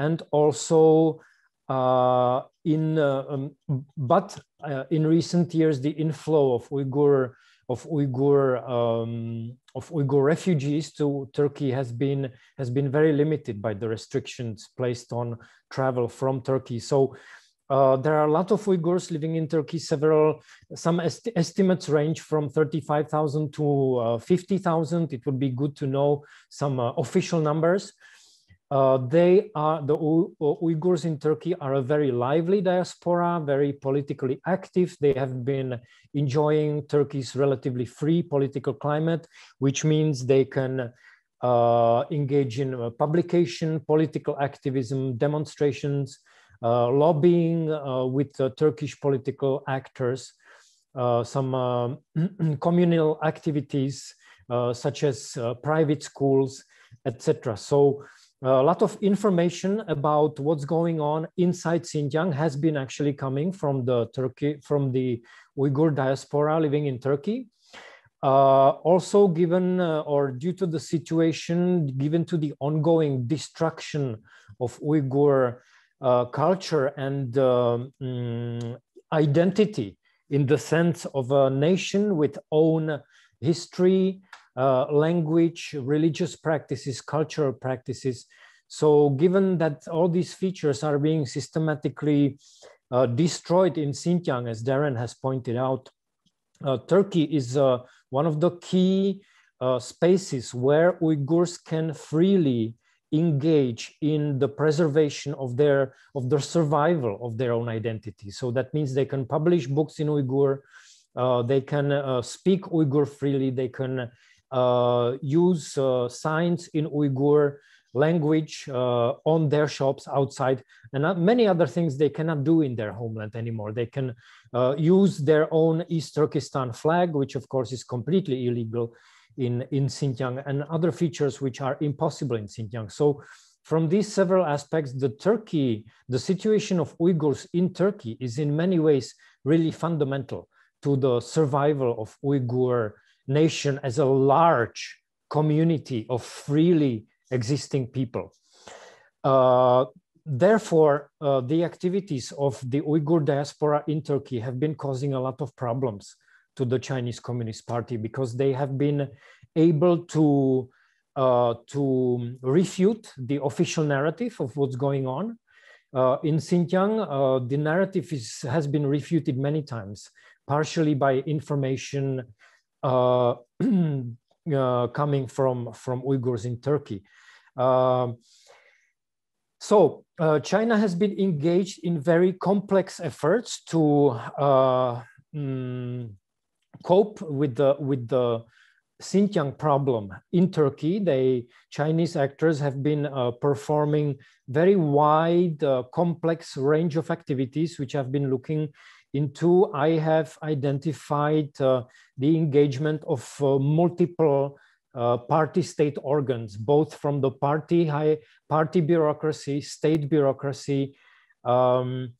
and also uh, in, uh, um, but uh, in recent years, the inflow of Uyghur, of Uyghur, um, of Uyghur refugees to Turkey has been, has been very limited by the restrictions placed on travel from Turkey. So Uh, there are a lot of Uyghurs living in Turkey. Several, some est estimates range from thirty-five thousand to uh, fifty thousand. It would be good to know some uh, official numbers. Uh, they are, the U Uyghurs in Turkey are a very lively diaspora, very politically active. They have been enjoying Turkey's relatively free political climate, which means they can uh, engage in uh, publication, political activism, demonstrations, Uh, lobbying uh, with uh, Turkish political actors, uh, some uh, communal activities, uh, such as uh, private schools, et cetera. So A lot of information about what's going on inside Xinjiang has been actually coming from the Turkey, from the Uyghur diaspora living in Turkey. Uh, also given uh, or due to the situation, given to the ongoing destruction of Uyghur uh, culture and uh, um, identity in the sense of a nation with own history, Uh, language, religious practices, cultural practices. So given that all these features are being systematically uh, destroyed in Xinjiang, as Darren has pointed out, uh, Turkey is uh, one of the key uh, spaces where Uyghurs can freely engage in the preservation of their, of the survival of their own identity. So that means they can publish books in Uyghur, uh, they can uh, speak Uyghur freely, they can Uh, use uh, signs in Uyghur language uh, on their shops outside, and many other things they cannot do in their homeland anymore. They can uh, use their own East Turkestan flag, which of course is completely illegal in, in Xinjiang, and other features which are impossible in Xinjiang. So from these several aspects, the Turkey, the situation of Uyghurs in Turkey is in many ways really fundamental to the survival of Uyghur nation as a large community of freely existing people. Uh, therefore, uh, the activities of the Uyghur diaspora in Turkey have been causing a lot of problems to the Chinese Communist Party, because they have been able to, uh, to refute the official narrative of what's going on. Uh, in Xinjiang, uh, the narrative is, has been refuted many times, partially by information Uh, uh, coming from, from Uyghurs in Turkey. Uh, so uh, China has been engaged in very complex efforts to uh, um, cope with the, with the Xinjiang problem in Turkey. They, Chinese actors have been uh, performing very wide, uh, complex range of activities which have been looking into. I have identified uh, the engagement of uh, multiple uh, party state organs, both from the party high party bureaucracy, state bureaucracy, um,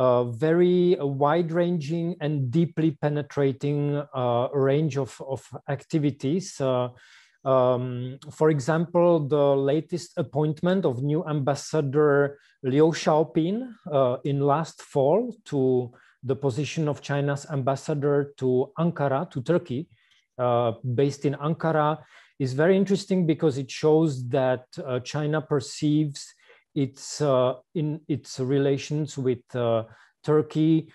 uh, very wide-ranging and deeply penetrating uh, range of, of activities. Uh, um, for example, the latest appointment of new ambassador Liu Xiaoping uh, in last fall to the position of China's ambassador to Ankara, to Turkey, uh, based in Ankara, is very interesting because it shows that uh, China perceives its, uh, in its relations with uh, Turkey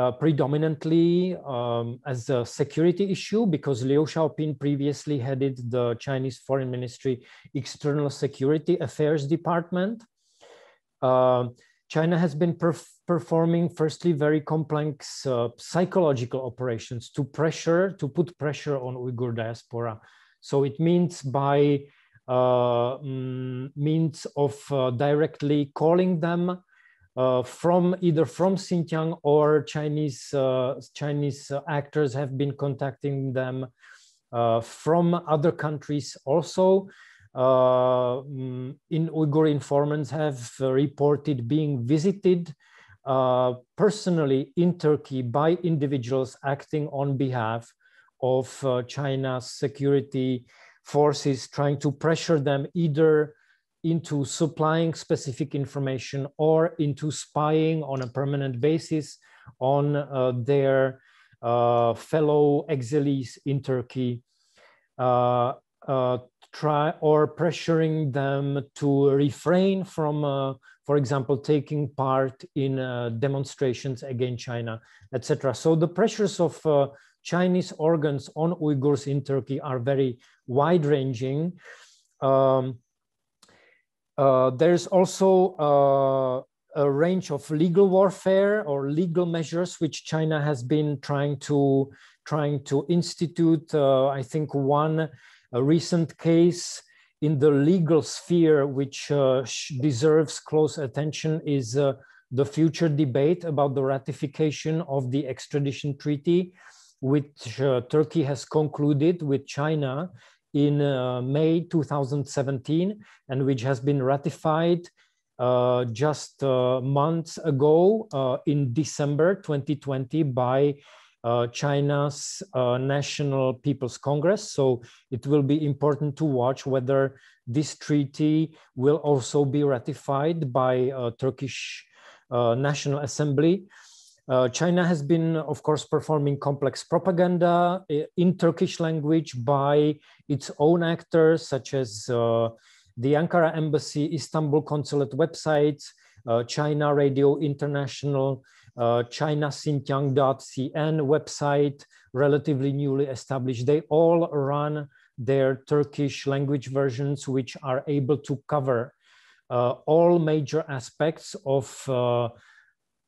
uh, predominantly um, as a security issue, because Liu Xiaoping previously headed the Chinese Foreign Ministry External Security Affairs Department. Uh, China has been perf performing firstly very complex uh, psychological operations to pressure, to put pressure on Uyghur diaspora. So it means by uh, means of uh, directly calling them uh, from either from Xinjiang, or Chinese, uh, Chinese actors have been contacting them uh, from other countries also. Uh, in Uyghur informants have reported being visited uh, personally in Turkey by individuals acting on behalf of uh, China's security forces, trying to pressure them either into supplying specific information or into spying on a permanent basis on uh, their uh, fellow exiles in Turkey. Uh, uh, try or pressuring them to refrain from, uh, for example, taking part in uh, demonstrations against China, et cetera. So the pressures of uh, Chinese organs on Uyghurs in Turkey are very wide-ranging. Um, uh, there's also uh, a range of legal warfare or legal measures which China has been trying to, trying to institute. Uh, I think one A recent case in the legal sphere, which uh, deserves close attention, is uh, the future debate about the ratification of the extradition treaty, which uh, Turkey has concluded with China in uh, May two thousand seventeen, and which has been ratified uh, just uh, months ago uh, in December twenty twenty by uh, China's uh, National People's Congress. So it will be important to watch whether this treaty will also be ratified by uh, Turkish uh, National Assembly. Uh, China has been, of course, performing complex propaganda in Turkish language by its own actors, such as uh, the Ankara Embassy, Istanbul Consulate websites, uh, China Radio International, uh, China Xinjiang dot C N website, relatively newly established. They all run their Turkish language versions, which are able to cover uh, all major aspects of uh,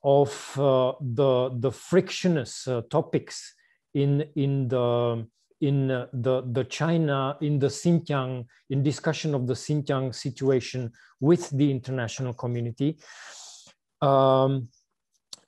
of uh, the the frictionous uh, topics in in the in the the China in the Xinjiang in discussion of the Xinjiang situation with the international community. Um,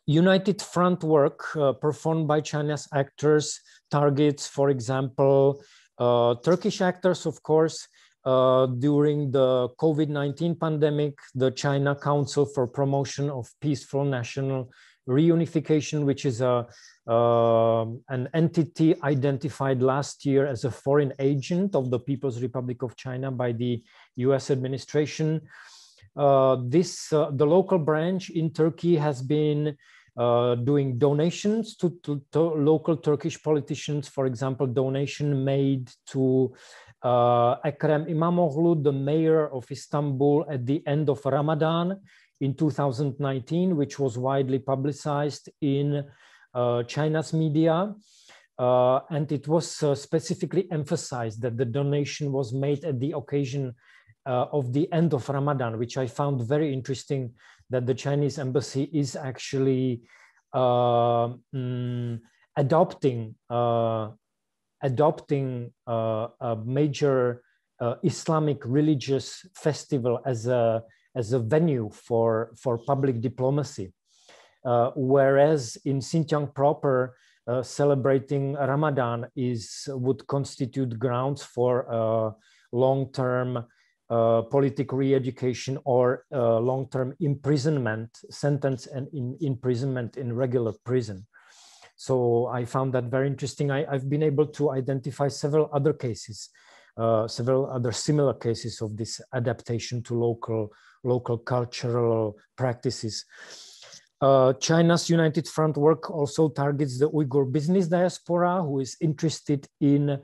United front work uh, performed by China's actors targets, for example, uh, Turkish actors, of course. Uh, during the COVID nineteen pandemic, the China Council for Promotion of Peaceful National Reunification, which is a, uh, an entity identified last year as a foreign agent of the People's Republic of China by the U S administration. Uh, this, uh, the local branch in Turkey has been uh, doing donations to, to, to local Turkish politicians, for example, donation made to Uh, Ekrem Imamoglu, the mayor of Istanbul, at the end of Ramadan in two thousand nineteen, which was widely publicized in uh, China's media. Uh, and it was uh, specifically emphasized that the donation was made at the occasion uh, of the end of Ramadan, which I found very interesting, that the Chinese embassy is actually uh, mm, adopting uh, adopting uh, a major uh, Islamic religious festival as a, as a venue for, for public diplomacy. Uh, whereas in Xinjiang proper, uh, celebrating Ramadan is, would constitute grounds for uh, long-term uh, political re-education or uh, long-term imprisonment, sentence and in, imprisonment in regular prison. So I found that very interesting. I, I've been able to identify several other cases, uh, several other similar cases of this adaptation to local, local cultural practices. Uh, China's United Front work also targets the Uyghur business diaspora, who is interested in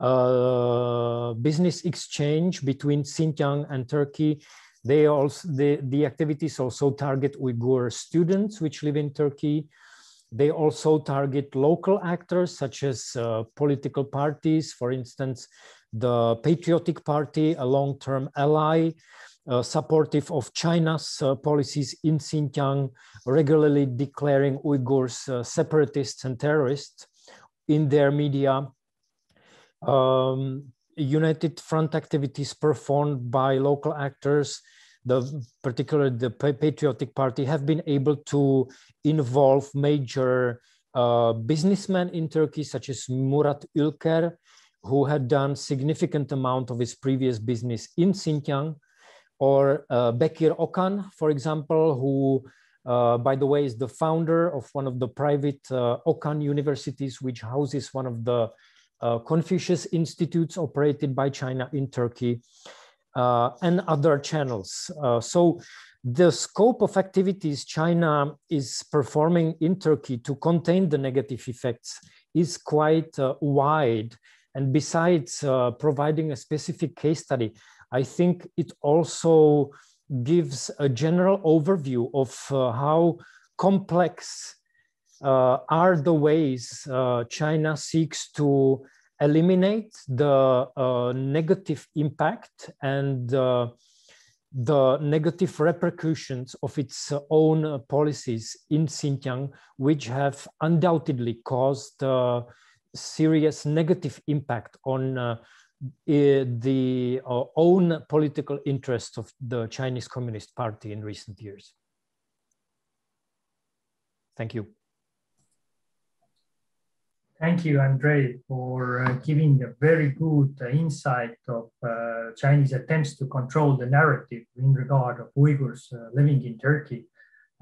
uh, business exchange between Xinjiang and Turkey. They also, the, the activities also target Uyghur students which live in Turkey. They also target local actors such as uh, political parties, for instance, the Patriotic Party, a long-term ally, uh, supportive of China's uh, policies in Xinjiang, regularly declaring Uyghurs uh, separatists and terrorists in their media. Um, United Front activities performed by local actors, the particular the Patriotic Party, have been able to involve major uh, businessmen in Turkey, such as Murat Ülker, who had done significant amount of his previous business in Xinjiang, or uh, Bekir Okan, for example, who, uh, by the way, is the founder of one of the private uh, Okan universities, which houses one of the uh, Confucius Institutes operated by China in Turkey. Uh, and other channels. Uh, so the scope of activities China is performing in Turkey to contain the negative effects is quite uh, wide. And besides uh, providing a specific case study, I think it also gives a general overview of uh, how complex uh, are the ways uh, China seeks to eliminate the uh, negative impact and uh, the negative repercussions of its own uh, policies in Xinjiang, which have undoubtedly caused uh, serious negative impact on uh, the uh, own political interests of the Chinese Communist Party in recent years. Thank you. Thank you, Andrei, for uh, giving a very good uh, insight of uh, Chinese attempts to control the narrative in regard of Uyghurs uh, living in Turkey.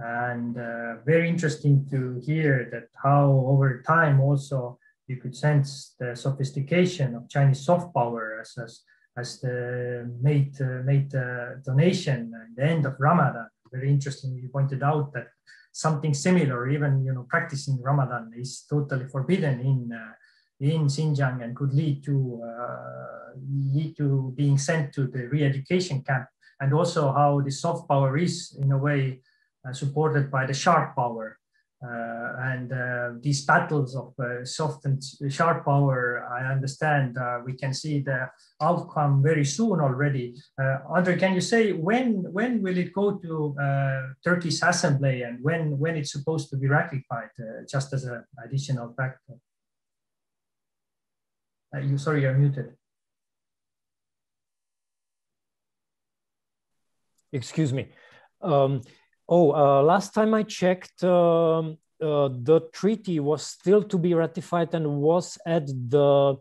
And uh, very interesting to hear that how over time also you could sense the sophistication of Chinese soft power as, as, as the made, uh, made uh, donation at the end of Ramadan. Very interesting, you pointed out that something similar, even you know, practicing Ramadan is totally forbidden in uh, in Xinjiang and could lead to uh, lead to being sent to the re-education camp. And also how the soft power is in a way uh, supported by the sharp power. Uh, and uh, these battles of uh, soft and sharp power, I understand uh, we can see the outcome very soon already. Uh, Andre, can you say when when will it go to uh, Turkey's assembly and when when it's supposed to be ratified? Uh, just as an additional factor. Uh, you sorry, you're muted. Excuse me. Um, Oh, uh, last time I checked, uh, uh, the treaty was still to be ratified and was at the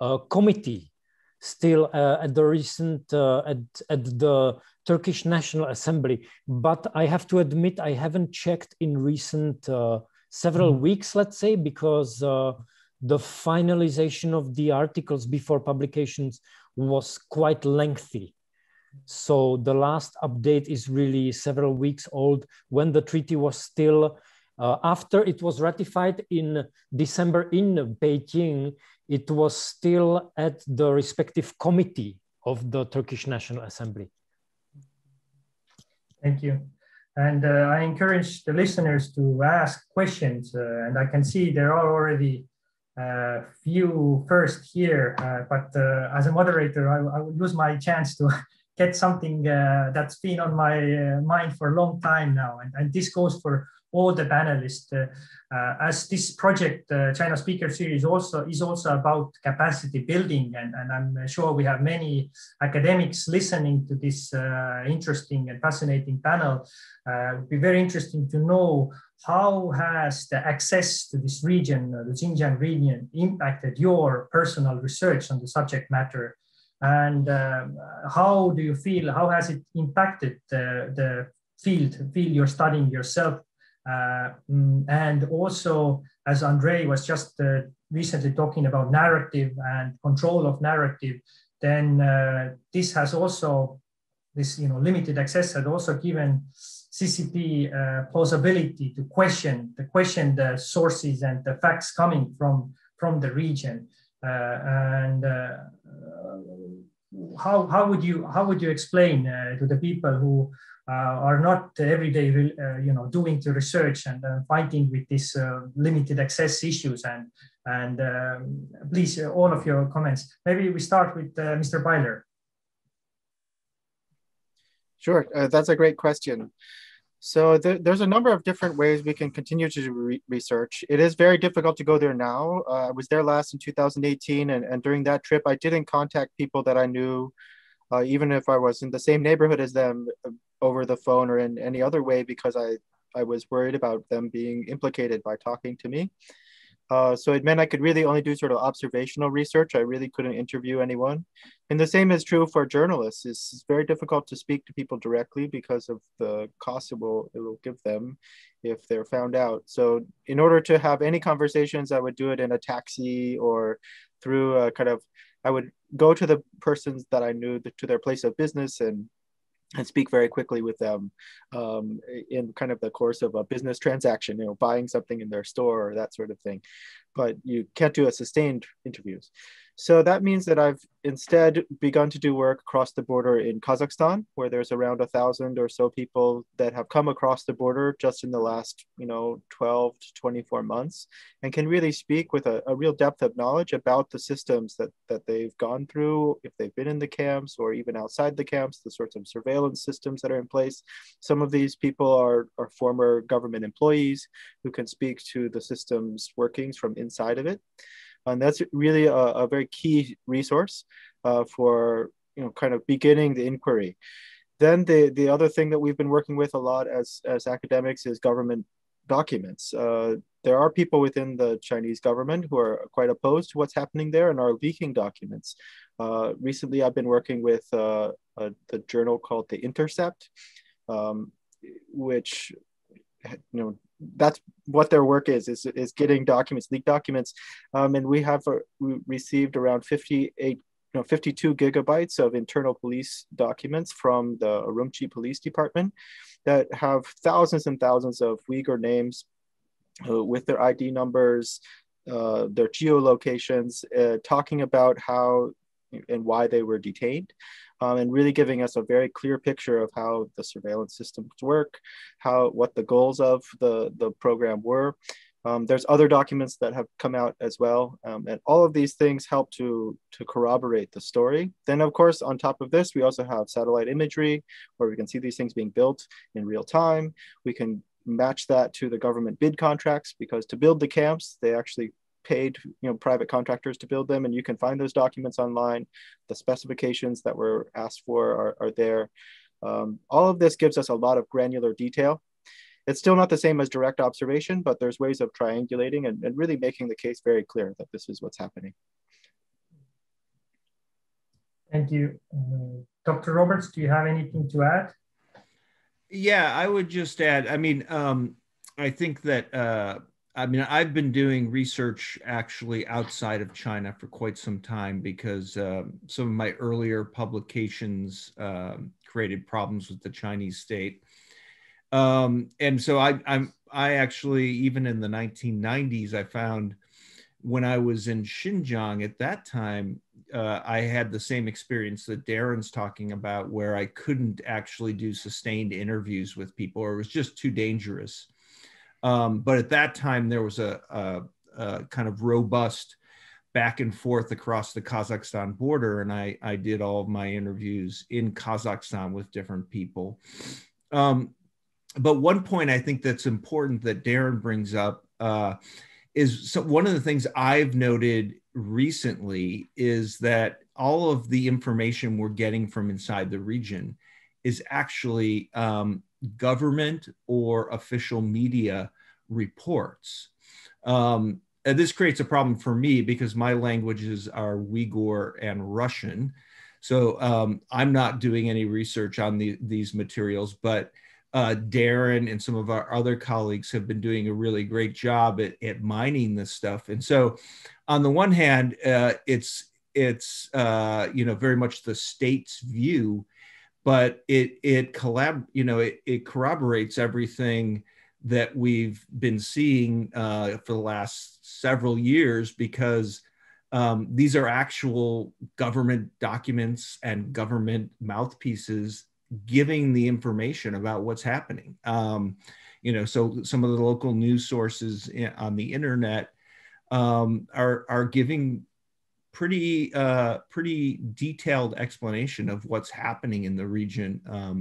uh, committee, still uh, at the recent, uh, at, at the Turkish National Assembly. But I have to admit, I haven't checked in recent uh, several mm-hmm. weeks, let's say, because uh, the finalization of the articles before publications was quite lengthy. So the last update is really several weeks old, when the treaty was still, uh, after it was ratified in December in Beijing, it was still at the respective committee of the Turkish National Assembly. Thank you. And uh, I encourage the listeners to ask questions, uh, and I can see there are already Uh, few first here, uh, but uh, as a moderator, I, I will use my chance to get something uh, that's been on my uh, mind for a long time now, and, and this goes for all the panelists. Uh, uh, as this project, uh, China Speaker Series, also is also about capacity building, and, and I'm sure we have many academics listening to this uh, interesting and fascinating panel. Uh, it would be very interesting to know. How has the access to this region, the Xinjiang region, impacted your personal research on the subject matter? And uh, how do you feel, how has it impacted the, the field, field you're studying yourself? Uh, and also, as Andrei was just uh, recently talking about narrative and control of narrative, then uh, this has also, this you know, limited access had also given C C P uh, plausibility to question, to question the sources and the facts coming from, from the region. Uh, and uh, how, how, would you, how would you explain uh, to the people who uh, are not every day uh, you know, doing the research and uh, fighting with these uh, limited access issues? And, and um, please, uh, all of your comments. Maybe we start with uh, Mister Byler. Sure, uh, that's a great question. So there, there's a number of different ways we can continue to do re research. It is very difficult to go there now. Uh, I was there last in two thousand eighteen, and, and during that trip, I didn't contact people that I knew, uh, even if I was in the same neighborhood as them, uh, over the phone or in any other way, because I, I was worried about them being implicated by talking to me. Uh, so it meant I could really only do sort of observational research. I really couldn't interview anyone. And the same is true for journalists. It's, it's very difficult to speak to people directly because of the cost it will, it will give them if they're found out. So in order to have any conversations, I would do it in a taxi or through a kind of, I would go to the persons that I knew, the, to their place of business and and speak very quickly with them um, in kind of the course of a business transaction, you know, buying something in their store or that sort of thing. But you can't do a sustained interviews. So that means that I've instead begun to do work across the border in Kazakhstan, where there's around a thousand or so people that have come across the border just in the last, you know, twelve to twenty-four months, and can really speak with a, a real depth of knowledge about the systems that, that they've gone through, if they've been in the camps or even outside the camps, the sorts of surveillance systems that are in place. Some of these people are, are former government employees who can speak to the system's workings from inside of it. And that's really a, a very key resource uh, for, you know, kind of beginning the inquiry. Then the, the other thing that we've been working with a lot as, as academics is government documents. Uh, There are people within the Chinese government who are quite opposed to what's happening there and are leaking documents. Uh, recently, I've been working with uh, a, a journal called The Intercept, um, which, you know, that's what their work is, is, is getting documents, leaked documents. Um, and we have uh, we received around fifty-eight, no, fifty-two gigabytes of internal police documents from the Urumqi Police Department that have thousands and thousands of Uyghur names uh, with their I D numbers, uh, their geolocations, uh, talking about how and why they were detained, um, and really giving us a very clear picture of how the surveillance systems work, how what the goals of the, the program were. Um, there's other documents that have come out as well. Um, and all of these things help to, to corroborate the story. Then of course, on top of this, we also have satellite imagery where we can see these things being built in real time. We can match that to the government bid contracts, because to build the camps, they actually paid you know, private contractors to build them, and you can find those documents online. The specifications that were asked for are, are there. Um, all of this gives us a lot of granular detail. It's still not the same as direct observation, but there's ways of triangulating and, and really making the case very clear that this is what's happening. Thank you. Um, Doctor Roberts, do you have anything to add? Yeah, I would just add, I mean, um, I think that, uh, I mean, I've been doing research actually outside of China for quite some time, because um, some of my earlier publications um, created problems with the Chinese state. Um, and so I, I'm, I actually, even in the nineteen nineties, I found when I was in Xinjiang at that time, uh, I had the same experience that Darren's talking about, where I couldn't actually do sustained interviews with people, or it was just too dangerous. Um, but at that time, there was a, a, a kind of robust back and forth across the Kazakhstan border. And I, I did all of my interviews in Kazakhstan with different people. Um, But one point I think that's important that Darren brings up uh, is so one of the things I've noted recently is that all of the information we're getting from inside the region is actually um, government or official media reports. Um, and this creates a problem for me because my languages are Uyghur and Russian. So um, I'm not doing any research on the, these materials, but Uh, Darren and some of our other colleagues have been doing a really great job at, at mining this stuff. And so on the one hand, uh, it's, it's uh, you know, very much the state's view, but it, it collab, you know, it, it corroborates everything that we've been seeing uh, for the last several years, because um, these are actual government documents and government mouthpieces giving the information about what's happening. Um, you know, so some of the local news sources on the internet um, are, are giving pretty, uh, pretty detailed explanation of what's happening in the region. Um,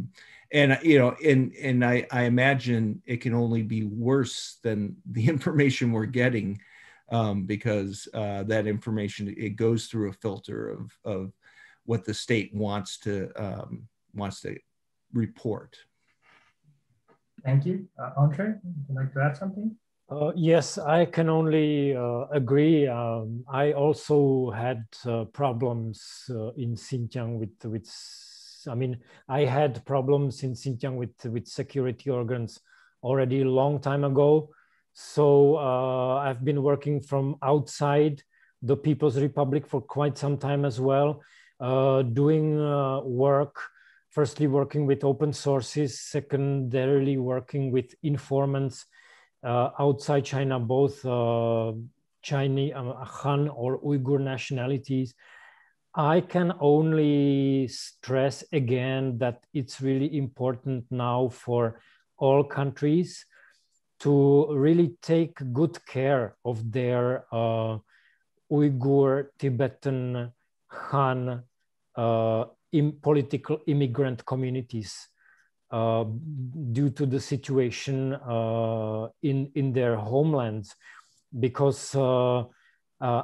and, you know, and, and I, I imagine it can only be worse than the information we're getting um, because uh, that information, it goes through a filter of, of what the state wants to, um, wants to report. Thank you. Uh, Ondřej, would you like to add something? Uh, yes, I can only uh, agree. Um, I also had uh, problems uh, in Xinjiang with, with, I mean, I had problems in Xinjiang with, with security organs already a long time ago. So uh, I've been working from outside the People's Republic for quite some time as well, uh, doing uh, work. Firstly, working with open sources, secondarily working with informants uh, outside China, both uh, Chinese, um, Han or Uyghur nationalities. I can only stress again that it's really important now for all countries to really take good care of their uh, Uyghur, Tibetan, Han, uh, in political immigrant communities uh, due to the situation uh, in, in their homelands. Because, uh, uh,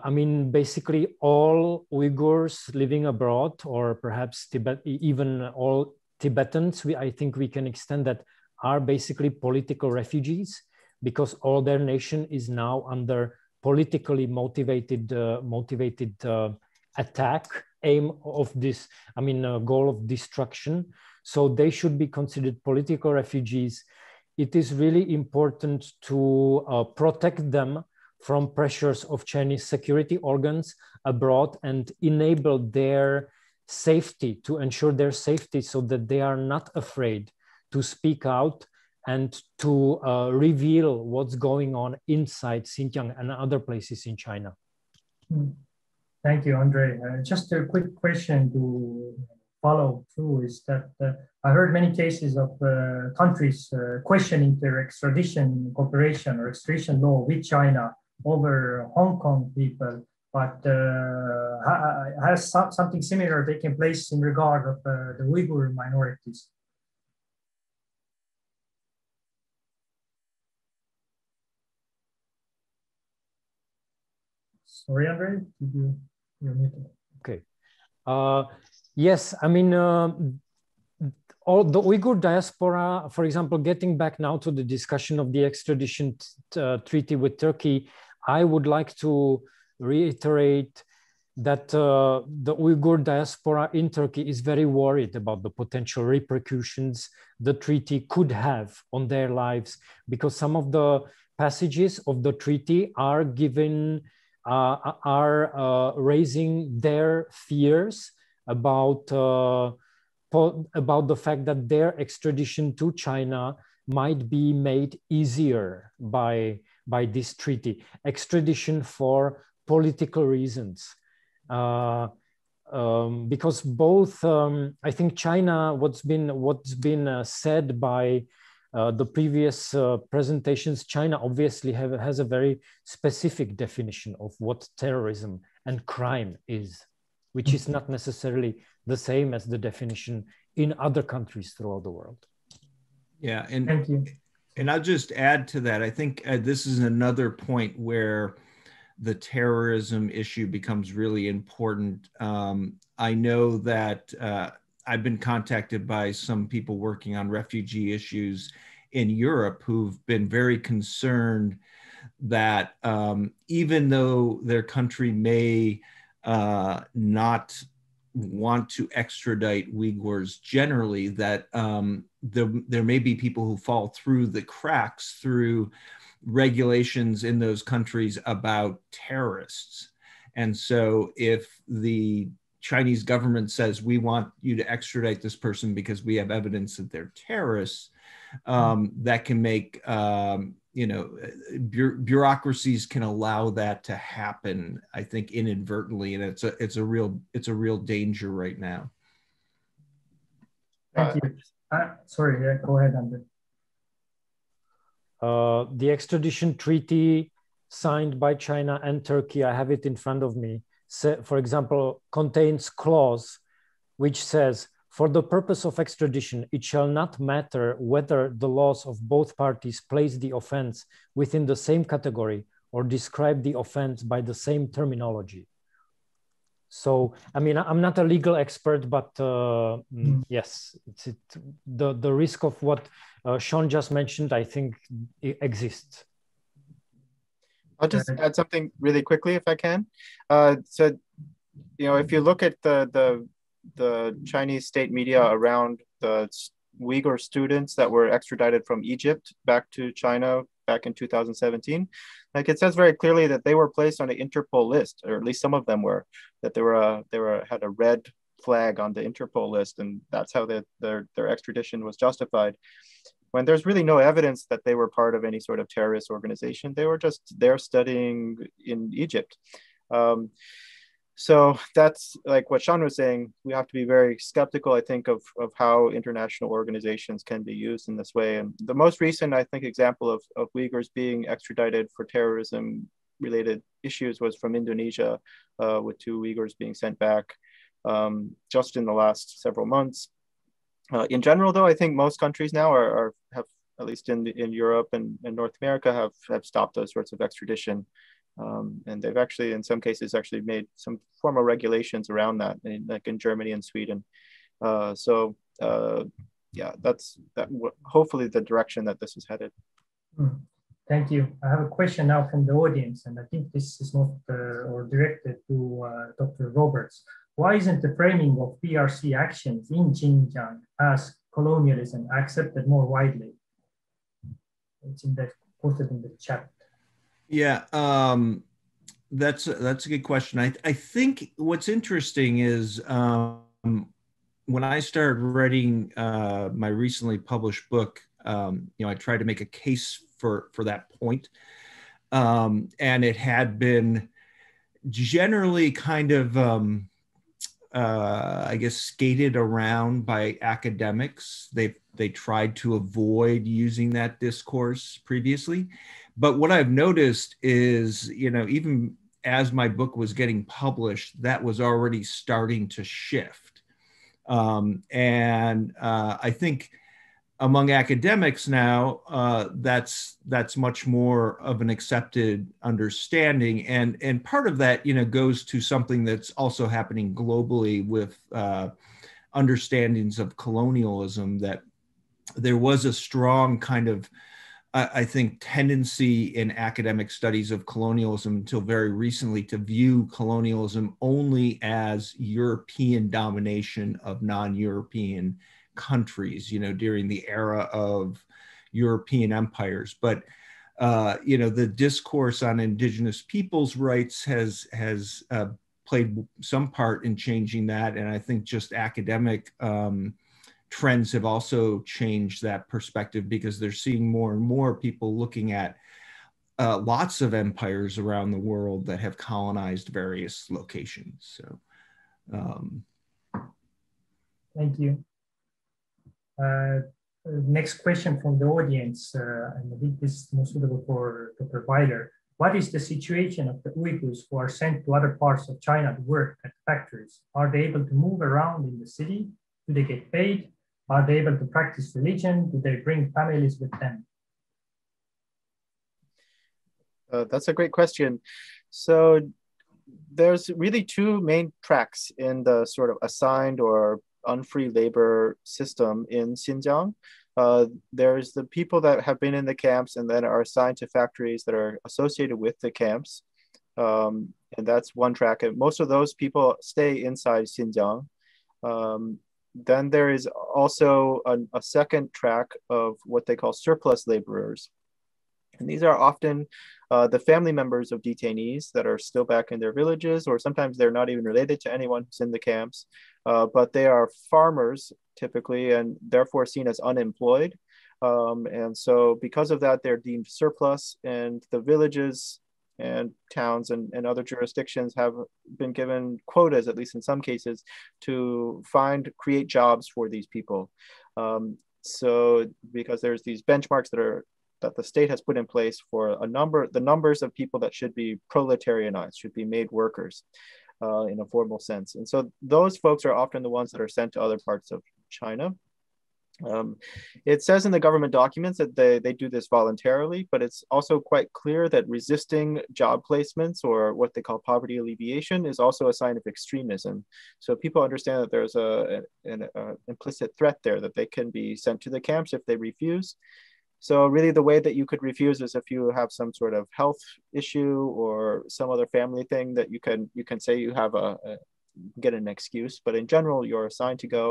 I mean, basically all Uyghurs living abroad, or perhaps Tibet, even all Tibetans, we, I think we can extend that, are basically political refugees because all their nation is now under politically motivated uh, motivated uh, attack, aim of this, I mean, uh, goal of destruction. So they should be considered political refugees. It is really important to uh, protect them from pressures of Chinese security organs abroad and enable their safety, to ensure their safety so that they are not afraid to speak out and to uh, reveal what's going on inside Xinjiang and other places in China. Thank you, Ondřej. Uh, just a quick question to follow through is that uh, I heard many cases of uh, countries uh, questioning their extradition cooperation or extradition law with China over Hong Kong people. But uh, has something similar taken place in regard of uh, the Uyghur minorities? Sorry, Andre, did you, you're muted. Okay. Uh, yes, I mean, uh, all the Uyghur diaspora, for example, getting back now to the discussion of the extradition uh, treaty with Turkey, I would like to reiterate that uh, the Uyghur diaspora in Turkey is very worried about the potential repercussions the treaty could have on their lives, because some of the passages of the treaty are given, uh, are uh, raising their fears about, uh, about the fact that their extradition to China might be made easier by, by this treaty. Extradition for political reasons, uh, um, because both, um, I think China, what's been, what's been uh, said by uh, the previous uh, presentations, China obviously have, has a very specific definition of what terrorism and crime is, which is not necessarily the same as the definition in other countries throughout the world. Yeah, and, thank you. And I'll just add to that, I think uh, this is another point where the terrorism issue becomes really important. Um, I know that uh, I've been contacted by some people working on refugee issues in Europe who've been very concerned that um, even though their country may uh, not want to extradite Uyghurs generally, that um, there, there may be people who fall through the cracks through regulations in those countries about terrorists. And so if the Chinese government says, we want you to extradite this person because we have evidence that they're terrorists, um, that can make, um, you know, bu- bureaucracies can allow that to happen, I think, inadvertently. And it's a, it's a real, it's a real danger right now. Thank you. Uh, sorry, yeah, go ahead, Andrew. Uh, the extradition treaty signed by China and Turkey, I have it in front of me, so, for example, contains clause which says, for the purpose of extradition, it shall not matter whether the laws of both parties place the offense within the same category or describe the offense by the same terminology. So, I mean, I'm not a legal expert, but uh, mm. yes, it's, it, the, the risk of what uh, Sean just mentioned, I think, it exists. I'll just add something really quickly, if I can. Uh, so, you know, if you look at the, the, the Chinese state media around the Uyghur students that were extradited from Egypt back to China back in two thousand seventeen, like it says very clearly that they were placed on an Interpol list, or at least some of them were, that they were a, they were had a red flag on the Interpol list, and that's how the, their their extradition was justified. When there's really no evidence that they were part of any sort of terrorist organization, they were just there studying in Egypt. Um, So that's like what Sean was saying, we have to be very skeptical, I think, of, of how international organizations can be used in this way. And the most recent, I think, example of, of Uyghurs being extradited for terrorism related issues was from Indonesia, uh, with two Uyghurs being sent back um, just in the last several months. Uh, in general, though, I think most countries now are, are have, at least in, in Europe and, and North America, have, have stopped those sorts of extradition. Um, and they've actually, in some cases, actually made some formal regulations around that, in, like in Germany and Sweden. Uh, so, uh, yeah, that's that hopefully the direction that this is headed. Thank you. I have a question now from the audience, and I think this is not uh, or directed to uh, Doctor Roberts. Why isn't the framing of P R C actions in Xinjiang as colonialism accepted more widely? It's in that posted in the chat. Yeah, um, that's that's a good question. I I think what's interesting is um, when I started writing uh, my recently published book, um, you know, I tried to make a case for for that point, um, and it had been generally kind of um, Uh, I guess skated around by academics. They they tried to avoid using that discourse previously, but what I've noticed is, you know, even as my book was getting published, that was already starting to shift, um, and uh, I think among academics now uh, that's that's much more of an accepted understanding, and and part of that, you know, goes to something that's also happening globally with uh, understandings of colonialism, that there was a strong kind of I, I think tendency in academic studies of colonialism until very recently to view colonialism only as European domination of non-European countries, you know, during the era of European empires. But, uh, you know, the discourse on indigenous peoples' rights has, has uh, played some part in changing that. And I think just academic um, trends have also changed that perspective, because they're seeing more and more people looking at uh, lots of empires around the world that have colonized various locations. So, um, thank you. Uh, next question from the audience, uh, and I think this is more suitable for Doctor Byler. What is the situation of the Uyghurs who are sent to other parts of China to work at factories? Are they able to move around in the city? Do they get paid? Are they able to practice religion? Do they bring families with them? Uh, that's a great question. So there's really two main tracks in the sort of assigned or unfree labor system in Xinjiang. Uh, there's the people that have been in the camps and then are assigned to factories that are associated with the camps. Um, and that's one track. And most of those people stay inside Xinjiang. Um, then there is also an, a second track of what they call surplus laborers. And these are often uh, the family members of detainees that are still back in their villages, or sometimes they're not even related to anyone who's in the camps, uh, but they are farmers typically and therefore seen as unemployed. Um, and so because of that, they're deemed surplus, and the villages and towns and, and other jurisdictions have been given quotas, at least in some cases, to find, create jobs for these people. Um, so because there's these benchmarks that are that the state has put in place for a number, the numbers of people that should be proletarianized, should be made workers uh, in a formal sense. And so those folks are often the ones that are sent to other parts of China. Um, it says in the government documents that they, they do this voluntarily, but it's also quite clear that resisting job placements, or what they call poverty alleviation, is also a sign of extremism. So people understand that there's a, an a implicit threat there, that they can be sent to the camps if they refuse. So really the way that you could refuse is if you have some sort of health issue or some other family thing that you can you can say you have a, a get an excuse, but in general, you're assigned to go.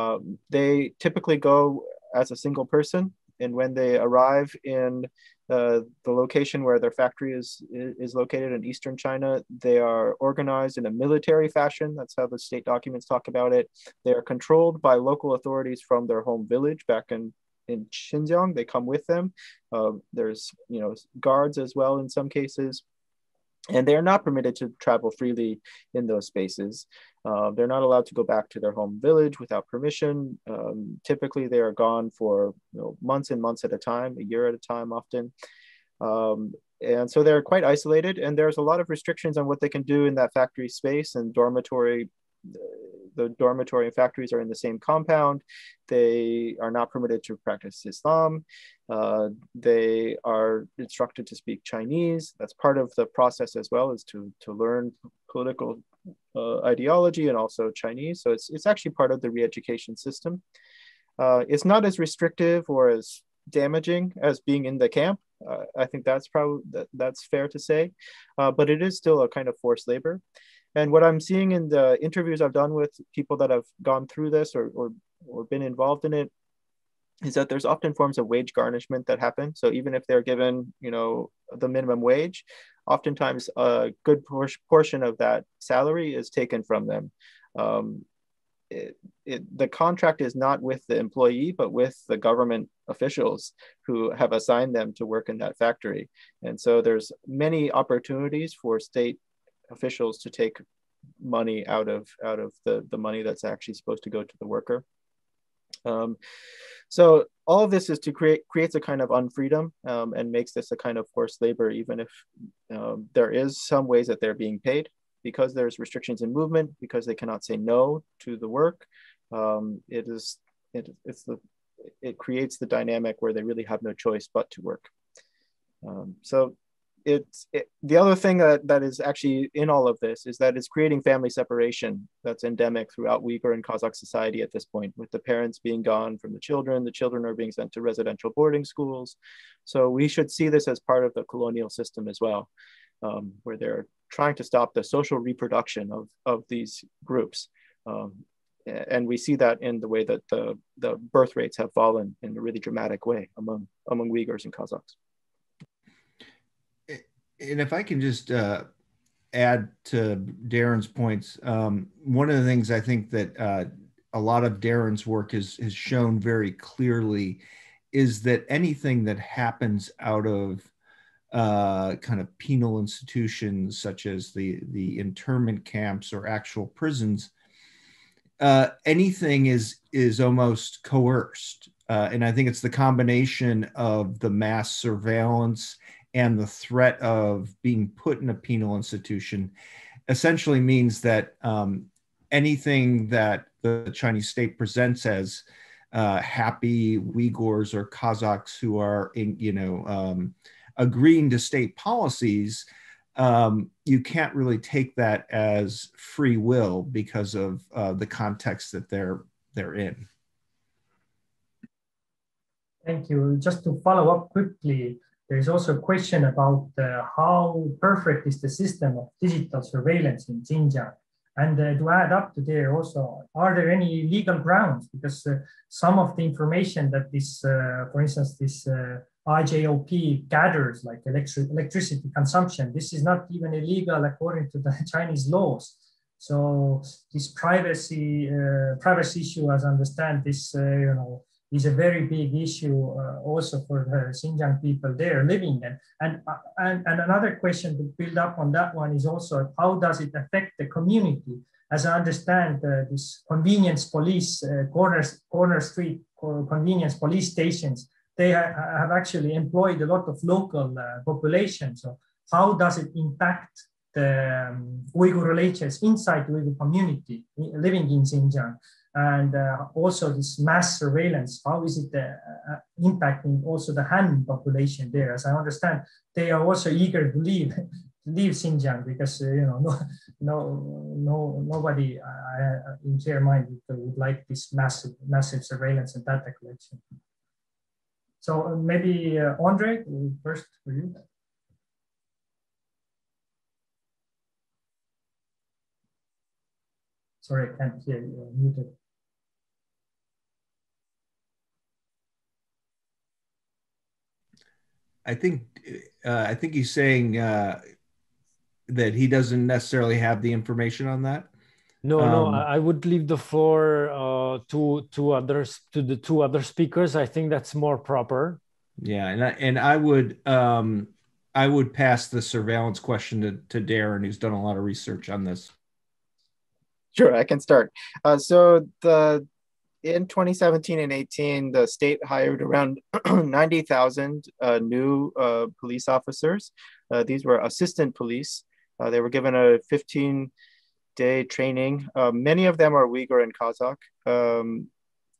Um, they typically go as a single person, and when they arrive in uh, the location where their factory is, is located in Eastern China, they are organized in a military fashion. That's how the state documents talk about it. They are controlled by local authorities from their home village back in in Xinjiang. They come with them. Uh, there's, you know, guards as well in some cases, and they're not permitted to travel freely in those spaces. Uh, they're not allowed to go back to their home village without permission. Um, typically they are gone for, you know, months and months at a time, a year at a time often. Um, and so they're quite isolated, and there's a lot of restrictions on what they can do in that factory space and dormitory. The dormitory and factories are in the same compound. They are not permitted to practice Islam. Uh, they are instructed to speak Chinese. That's part of the process as well, is to, to learn political uh, ideology and also Chinese. So it's, it's actually part of the re-education system. Uh, it's not as restrictive or as damaging as being in the camp. Uh, I think that's probably that, that's fair to say, uh, but it is still a kind of forced labor. And what I'm seeing in the interviews I've done with people that have gone through this or or, or been involved in it is that there's often forms of wage garnishment that happen. So even if they're given, you know, the minimum wage, oftentimes a good por- portion of that salary is taken from them. Um, It, it, the contract is not with the employee, but with the government officials who have assigned them to work in that factory. And so there's many opportunities for state officials to take money out of out of the, the money that's actually supposed to go to the worker. Um, so all of this is to create creates a kind of unfreedom um, and makes this a kind of forced labor, even if um, there is some ways that they're being paid, because there's restrictions in movement, because they cannot say no to the work. Um, it is, it, it's the, it creates the dynamic where they really have no choice but to work. Um, so it's, it, the other thing that, that is actually in all of this is that it's creating family separation that's endemic throughout Uyghur and Kazakh society at this point, with the parents being gone from the children, the children are being sent to residential boarding schools. So we should see this as part of the colonial system as well, um, where there are trying to stop the social reproduction of, of these groups. Um, and we see that in the way that the, the birth rates have fallen in a really dramatic way among, among Uyghurs and Kazakhs. And if I can just uh, add to Darren's points, um, one of the things I think that uh, a lot of Darren's work has, has shown very clearly is that anything that happens out of Uh, kind of penal institutions such as the, the internment camps or actual prisons, uh, anything is, is almost coerced. Uh, and I think it's the combination of the mass surveillance and the threat of being put in a penal institution essentially means that um, anything that the Chinese state presents as uh, happy Uyghurs or Kazakhs who are, in, you know, um, agreeing to state policies, um, you can't really take that as free will because of uh, the context that they're they're in. Thank you. Just to follow up quickly, there is also a question about uh, how perfect is the system of digital surveillance in Xinjiang, and uh, to add up to there also, are there any legal grounds? Because uh, some of the information that this, uh, for instance, this. Uh, I J O P gathers, like electric electricity consumption. This is not even illegal according to the Chinese laws. So this privacy uh, privacy issue, as I understand, this uh, you know is a very big issue uh, also for the Xinjiang people there living in. And, uh, and and another question to build up on that one is also how does it affect the community? As I understand, uh, this convenience police uh, corners corner street or convenience police stations. They have actually employed a lot of local uh, population. So how does it impact the um, Uyghur religious inside the Uyghur community living in Xinjiang? And uh, also this mass surveillance, how is it uh, impacting also the Han population there? As I understand, they are also eager to leave, leave Xinjiang because, uh, you know, no, no, no nobody uh, in their mind would like this massive, massive surveillance and data collection. So maybe uh, Ondřej, first for you. Sorry, I can't hear you, you're muted. I think, uh, I think he's saying uh, that he doesn't necessarily have the information on that. No, um, no, I would leave the floor uh, to to others to the two other speakers. I think that's more proper. Yeah, and I, and I would um, I would pass the surveillance question to, to Darren, who's done a lot of research on this. Sure, I can start. Uh, so the in twenty seventeen and eighteen, the state hired around ninety thousand uh, new uh, police officers. Uh, these were assistant police. Uh, they were given a fifteen day training. Uh, many of them are Uyghur and Kazakh, um,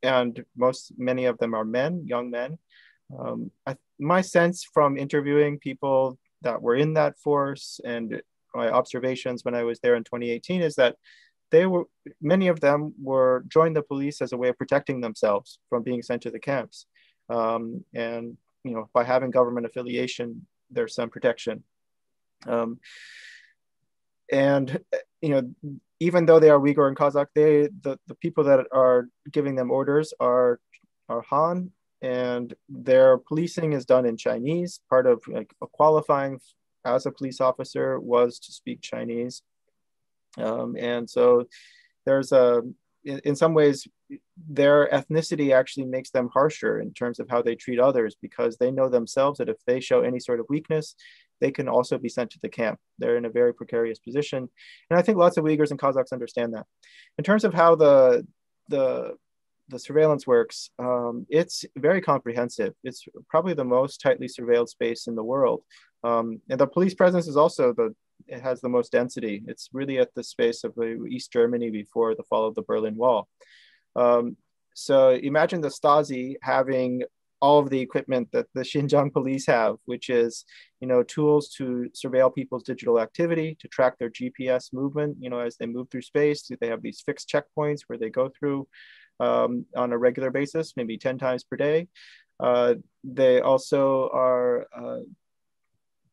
and most many of them are men, young men. Um, I, my sense from interviewing people that were in that force and my observations when I was there in twenty eighteen is that they were many of them were joined the police as a way of protecting themselves from being sent to the camps. Um, and, you know, by having government affiliation, there's some protection. Um, and, you know, even though they are Uyghur and Kazakh, they, the, the people that are giving them orders are, are Han, and their policing is done in Chinese. Part of like, qualifying as a police officer was to speak Chinese. Um, and so there's a, in, in some ways, their ethnicity actually makes them harsher in terms of how they treat others, because they know themselves that if they show any sort of weakness, they can also be sent to the camp. They're in a very precarious position. And I think lots of Uyghurs and Kazakhs understand that. In terms of how the, the, the surveillance works, um, it's very comprehensive. It's probably the most tightly surveilled space in the world. Um, and the police presence is also the, it has the most density. It's really at the space of East Germany before the fall of the Berlin Wall. Um, so imagine the Stasi having all of the equipment that the Xinjiang police have, which is, you know, tools to surveil people's digital activity, to track their G P S movement, you know, as they move through space. They have these fixed checkpoints where they go through um, on a regular basis, maybe ten times per day. Uh, they also are uh,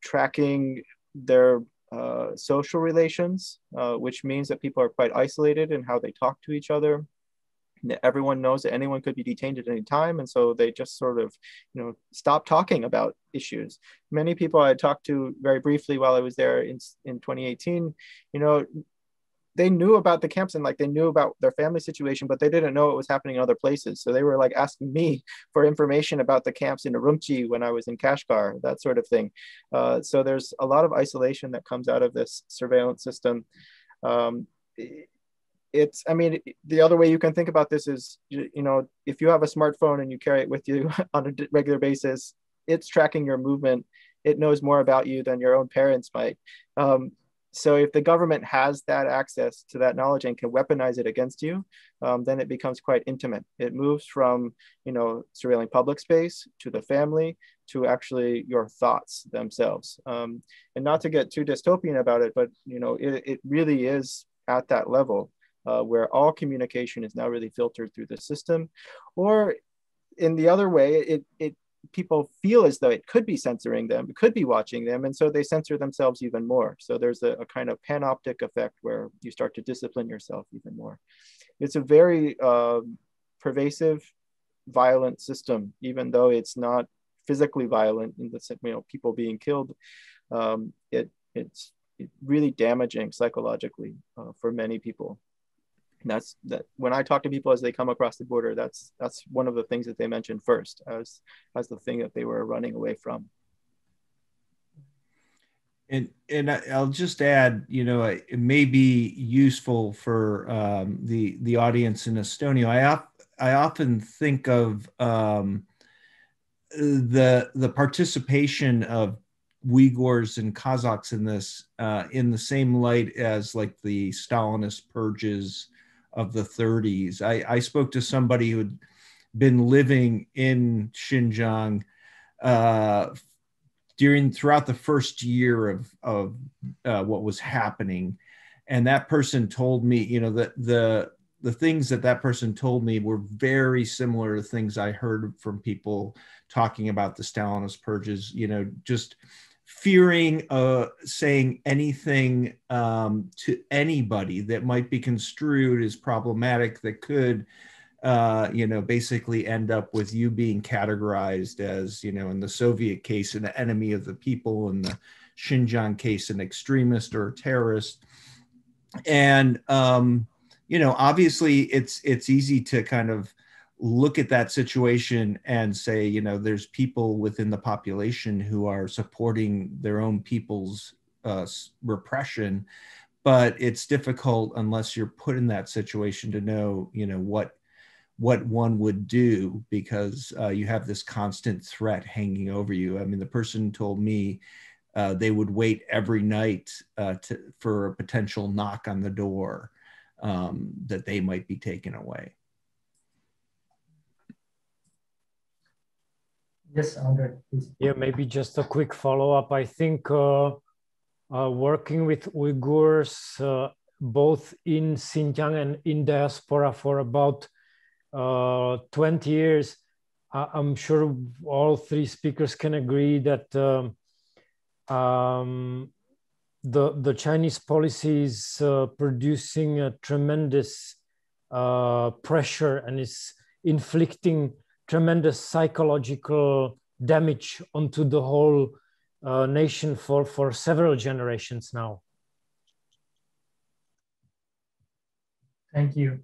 tracking their uh, social relations, uh, which means that people are quite isolated in how they talk to each other. Everyone knows that anyone could be detained at any time. And so they just sort of, you know, stop talking about issues. Many people I talked to very briefly while I was there in, in twenty eighteen, you know, they knew about the camps and like they knew about their family situation, but they didn't know what was happening in other places. So they were like asking me for information about the camps in Urumqi when I was in Kashgar, that sort of thing. Uh, so there's a lot of isolation that comes out of this surveillance system. Um, it, It's, I mean, the other way you can think about this is, you know, if you have a smartphone and you carry it with you on a regular basis, it's tracking your movement. It knows more about you than your own parents might. Um, so if the government has that access to that knowledge and can weaponize it against you, um, then it becomes quite intimate. It moves from, you know, surveilling public space to the family to actually your thoughts themselves. Um, and not to get too dystopian about it, but, you know, it, it really is at that level. Uh, where all communication is now really filtered through the system, or in the other way, it, it people feel as though it could be censoring them, it could be watching them, and so they censor themselves even more. So there's a, a kind of panoptic effect where you start to discipline yourself even more. It's a very uh, pervasive, violent system, even though it's not physically violent in the sense, you know, people being killed. Um, it, it's it really damaging psychologically uh, for many people. And that's that when I talk to people as they come across the border, that's that's one of the things that they mentioned first as as the thing that they were running away from. And and I'll just add, you know, it may be useful for um, the the audience in Estonia. I op I often think of um, the the participation of Uyghurs and Kazakhs in this uh, in the same light as like the Stalinist purges of the thirties. I, I spoke to somebody who'd been living in Xinjiang uh, during throughout the first year of, of uh, what was happening. And that person told me, you know, that the, the things that that person told me were very similar to things I heard from people talking about the Stalinist purges, you know, just fearing uh, saying anything um, to anybody that might be construed as problematic that could, uh, you know, basically end up with you being categorized as, you know, in the Soviet case, an enemy of the people, in the Xinjiang case, an extremist or a terrorist. And, um, you know, obviously it's, it's easy to kind of look at that situation and say, you know, there's people within the population who are supporting their own people's uh, repression, but it's difficult unless you're put in that situation to know, you know, what what one would do, because uh, you have this constant threat hanging over you. I mean, the person told me uh, they would wait every night uh, to, for a potential knock on the door um, that they might be taken away. Yes, Andre, please. Yeah, maybe just a quick follow-up. I think uh, uh, working with Uyghurs, uh, both in Xinjiang and in diaspora for about uh, twenty years, I'm sure all three speakers can agree that um, um, the, the Chinese policy is uh, producing a tremendous uh, pressure and is inflicting tremendous psychological damage onto the whole uh, nation for, for several generations now. Thank you.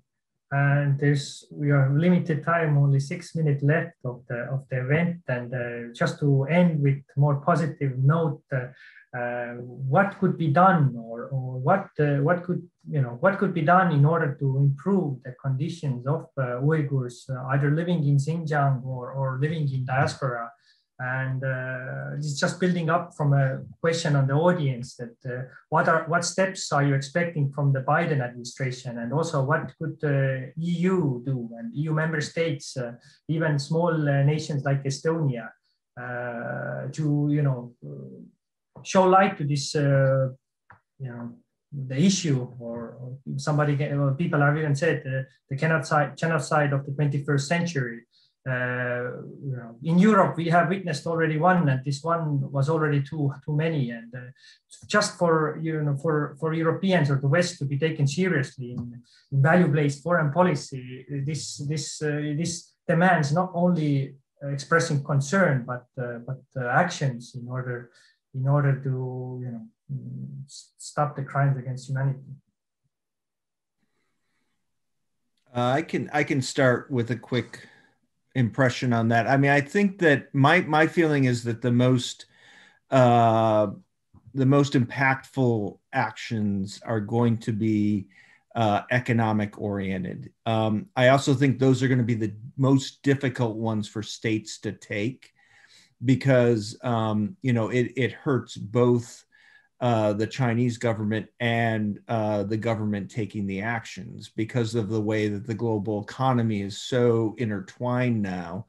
And there's, we are limited time, only six minutes left of the, of the event. And uh, just to end with more positive note, uh, uh, what could be done, or, or what, uh, what could, you know, what could be done in order to improve the conditions of uh, Uyghurs, uh, either living in Xinjiang or, or living in diaspora? And uh, it's just building up from a question on the audience that uh, what are what steps are you expecting from the Biden administration, and also what could uh, E U do, and E U member states, uh, even small uh, nations like Estonia, uh, to you know show light to this uh, you know the issue, or, or somebody can, or people have even said uh, the genocide genocide of the twenty-first century. Uh, you know, in Europe, we have witnessed already one, and this one was already too too many. And uh, just for you know, for for Europeans or the West to be taken seriously in value-based foreign policy, this this uh, this demands not only expressing concern but uh, but uh, actions in order in order to you know stop the crimes against humanity. Uh, I can I can start with a quick impression on that. I mean, I think that my my feeling is that the most uh, the most impactful actions are going to be uh, economic oriented. Um, I also think those are going to be the most difficult ones for states to take, because um, you know it it hurts both uh, the Chinese government and uh, the government taking the actions, because of the way that the global economy is so intertwined now.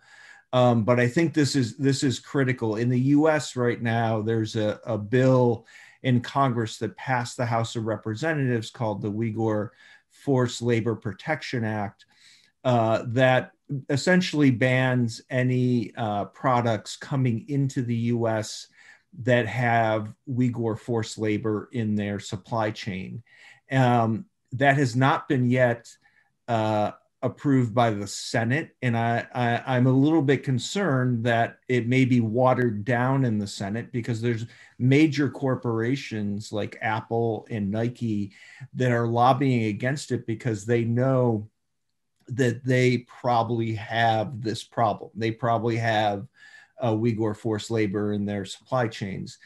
Um, but I think this is, this is critical. In the U S right now, there's a, a bill in Congress that passed the House of Representatives called the Uyghur Forced Labor Protection Act, uh, that essentially bans any uh, products coming into the U S that have Uyghur forced labor in their supply chain. Um, that has not been yet uh, approved by the Senate. And I, I, I'm a little bit concerned that it may be watered down in the Senate, because there's major corporations like Apple and Nike that are lobbying against it, because they know that they probably have this problem. They probably have Uh, Uyghur forced labor in their supply chains,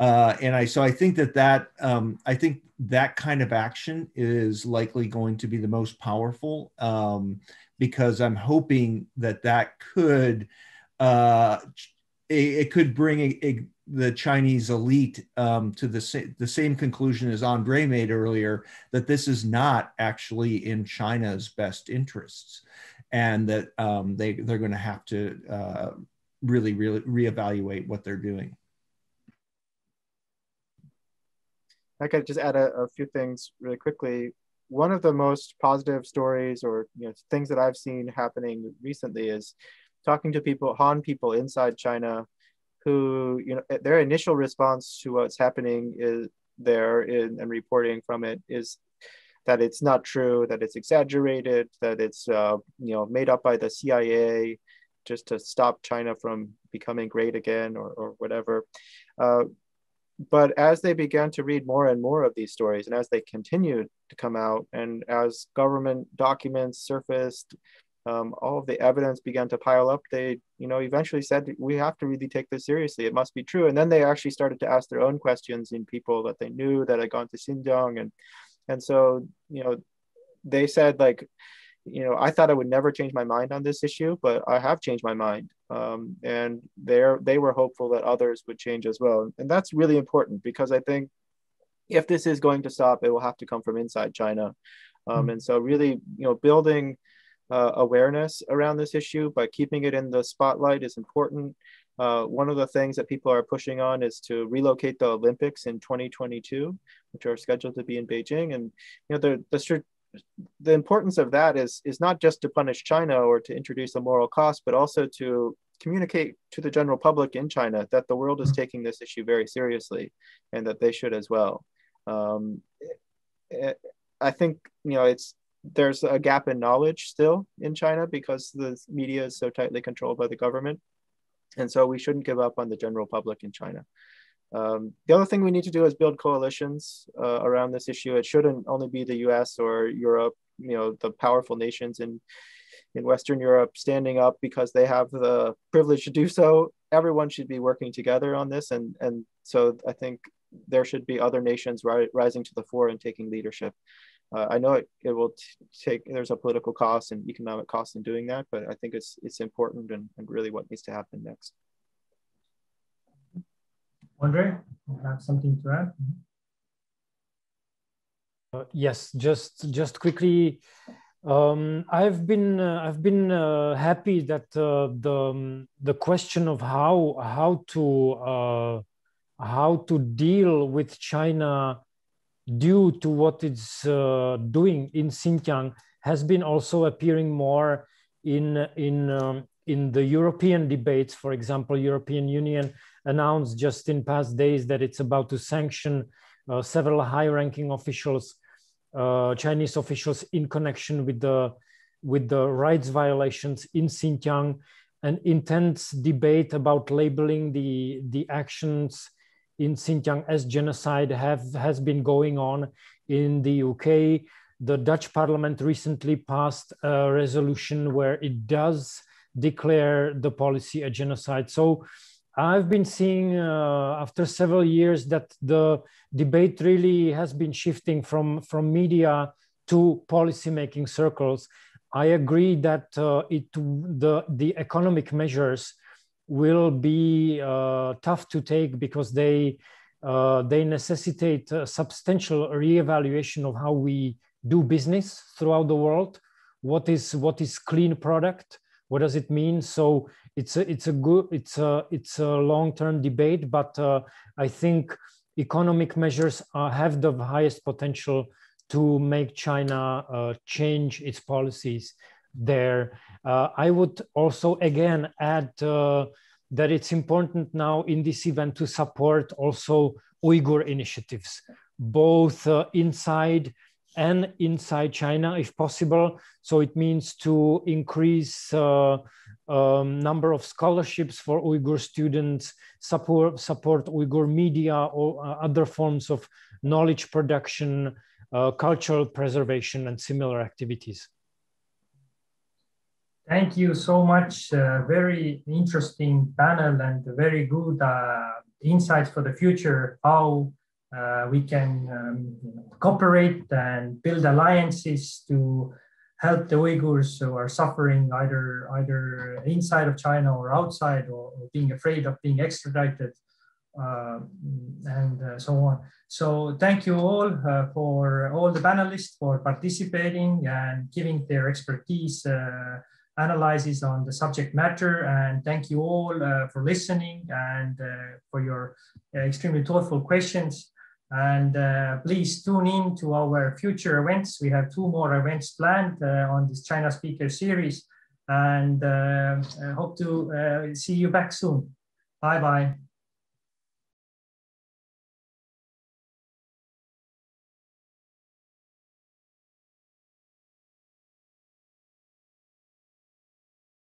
uh, and I so I think that that um, I think that kind of action is likely going to be the most powerful, um, because I'm hoping that that could uh, it, it could bring a, a, the Chinese elite um, to the sa the same conclusion as Andrei made earlier, that this is not actually in China's best interests, and that um, they they're going to have to Uh, really, really reevaluate what they're doing. I could just add a, a few things really quickly. One of the most positive stories, or you know, things that I've seen happening recently, is talking to people, Han people inside China, who, you know, their initial response to what's happening is there in, and reporting from it is that it's not true, that it's exaggerated, that it's uh, you know made up by the C I A, just to stop China from becoming great again, or, or whatever. Uh, but as they began to read more and more of these stories, and as they continued to come out, and as government documents surfaced, um, all of the evidence began to pile up, they you know, eventually said, we have to really take this seriously, it must be true. And then they actually started to ask their own questions in people that they knew that had gone to Xinjiang. And, and so you know, they said, like, you know, I thought I would never change my mind on this issue, but I have changed my mind. Um, and they're, they were hopeful that others would change as well. And that's really important, because I think if this is going to stop, it will have to come from inside China. Um, mm-hmm. And so really, you know, building uh, awareness around this issue by keeping it in the spotlight is important. Uh, one of the things that people are pushing on is to relocate the Olympics in twenty twenty-two, which are scheduled to be in Beijing. And, you know, the, the the importance of that is, is not just to punish China or to introduce a moral cost, but also to communicate to the general public in China that the world is taking this issue very seriously and that they should as well. Um, I think, you know, it's, there's a gap in knowledge still in China because the media is so tightly controlled by the government. And so we shouldn't give up on the general public in China. Um, the other thing we need to do is build coalitions uh, around this issue. It shouldn't only be the U S or Europe, you know, the powerful nations in, in Western Europe standing up because they have the privilege to do so. Everyone should be working together on this. And, and so I think there should be other nations ri- rising to the fore and taking leadership. Uh, I know it, it will t- take, there's a political cost and economic cost in doing that, but I think it's it's important and, and really what needs to happen next. Ondřej, you have something to add? Uh, yes, just just quickly, um, I've been uh, I've been uh, happy that uh, the um, the question of how how to uh, how to deal with China due to what it's uh, doing in Xinjiang has been also appearing more in in um, in the European debates. For example, European Union announced just in past days that it's about to sanction uh, several high-ranking officials, uh, Chinese officials, in connection with the with the rights violations in Xinjiang. An intense debate about labeling the the actions in Xinjiang as genocide have, has been going on in the U K. The Dutch parliament recently passed a resolution where it does declare the policy a genocide. So I've been seeing uh, after several years that the debate really has been shifting from, from media to policymaking circles. I agree that uh, it the, the economic measures will be uh, tough to take because they uh, they necessitate a substantial reevaluation of how we do business throughout the world. What is what is clean product? What does it mean? So it's a, it's a good it's a it's a long-term debate, but uh, I think economic measures uh, have the highest potential to make China uh, change its policies there. Uh, I would also again add uh, that it's important now in this event to support also Uyghur initiatives, both uh, inside and inside China if possible. So it means to increase uh, um, number of scholarships for Uyghur students, support, support Uyghur media or uh, other forms of knowledge production, uh, cultural preservation and similar activities. Thank you so much. Uh, very interesting panel and very good uh, insights for the future, how uh, we can um, you know, cooperate and build alliances to help the Uyghurs who are suffering either, either inside of China or outside, or, or being afraid of being extradited uh, and uh, so on. So thank you all uh, for all the panelists for participating and giving their expertise uh, analysis on the subject matter, and thank you all uh, for listening and uh, for your uh, extremely thoughtful questions. And uh, please tune in to our future events. We have two more events planned uh, on this China Speaker series, and uh, I hope to uh, see you back soon. Bye-bye.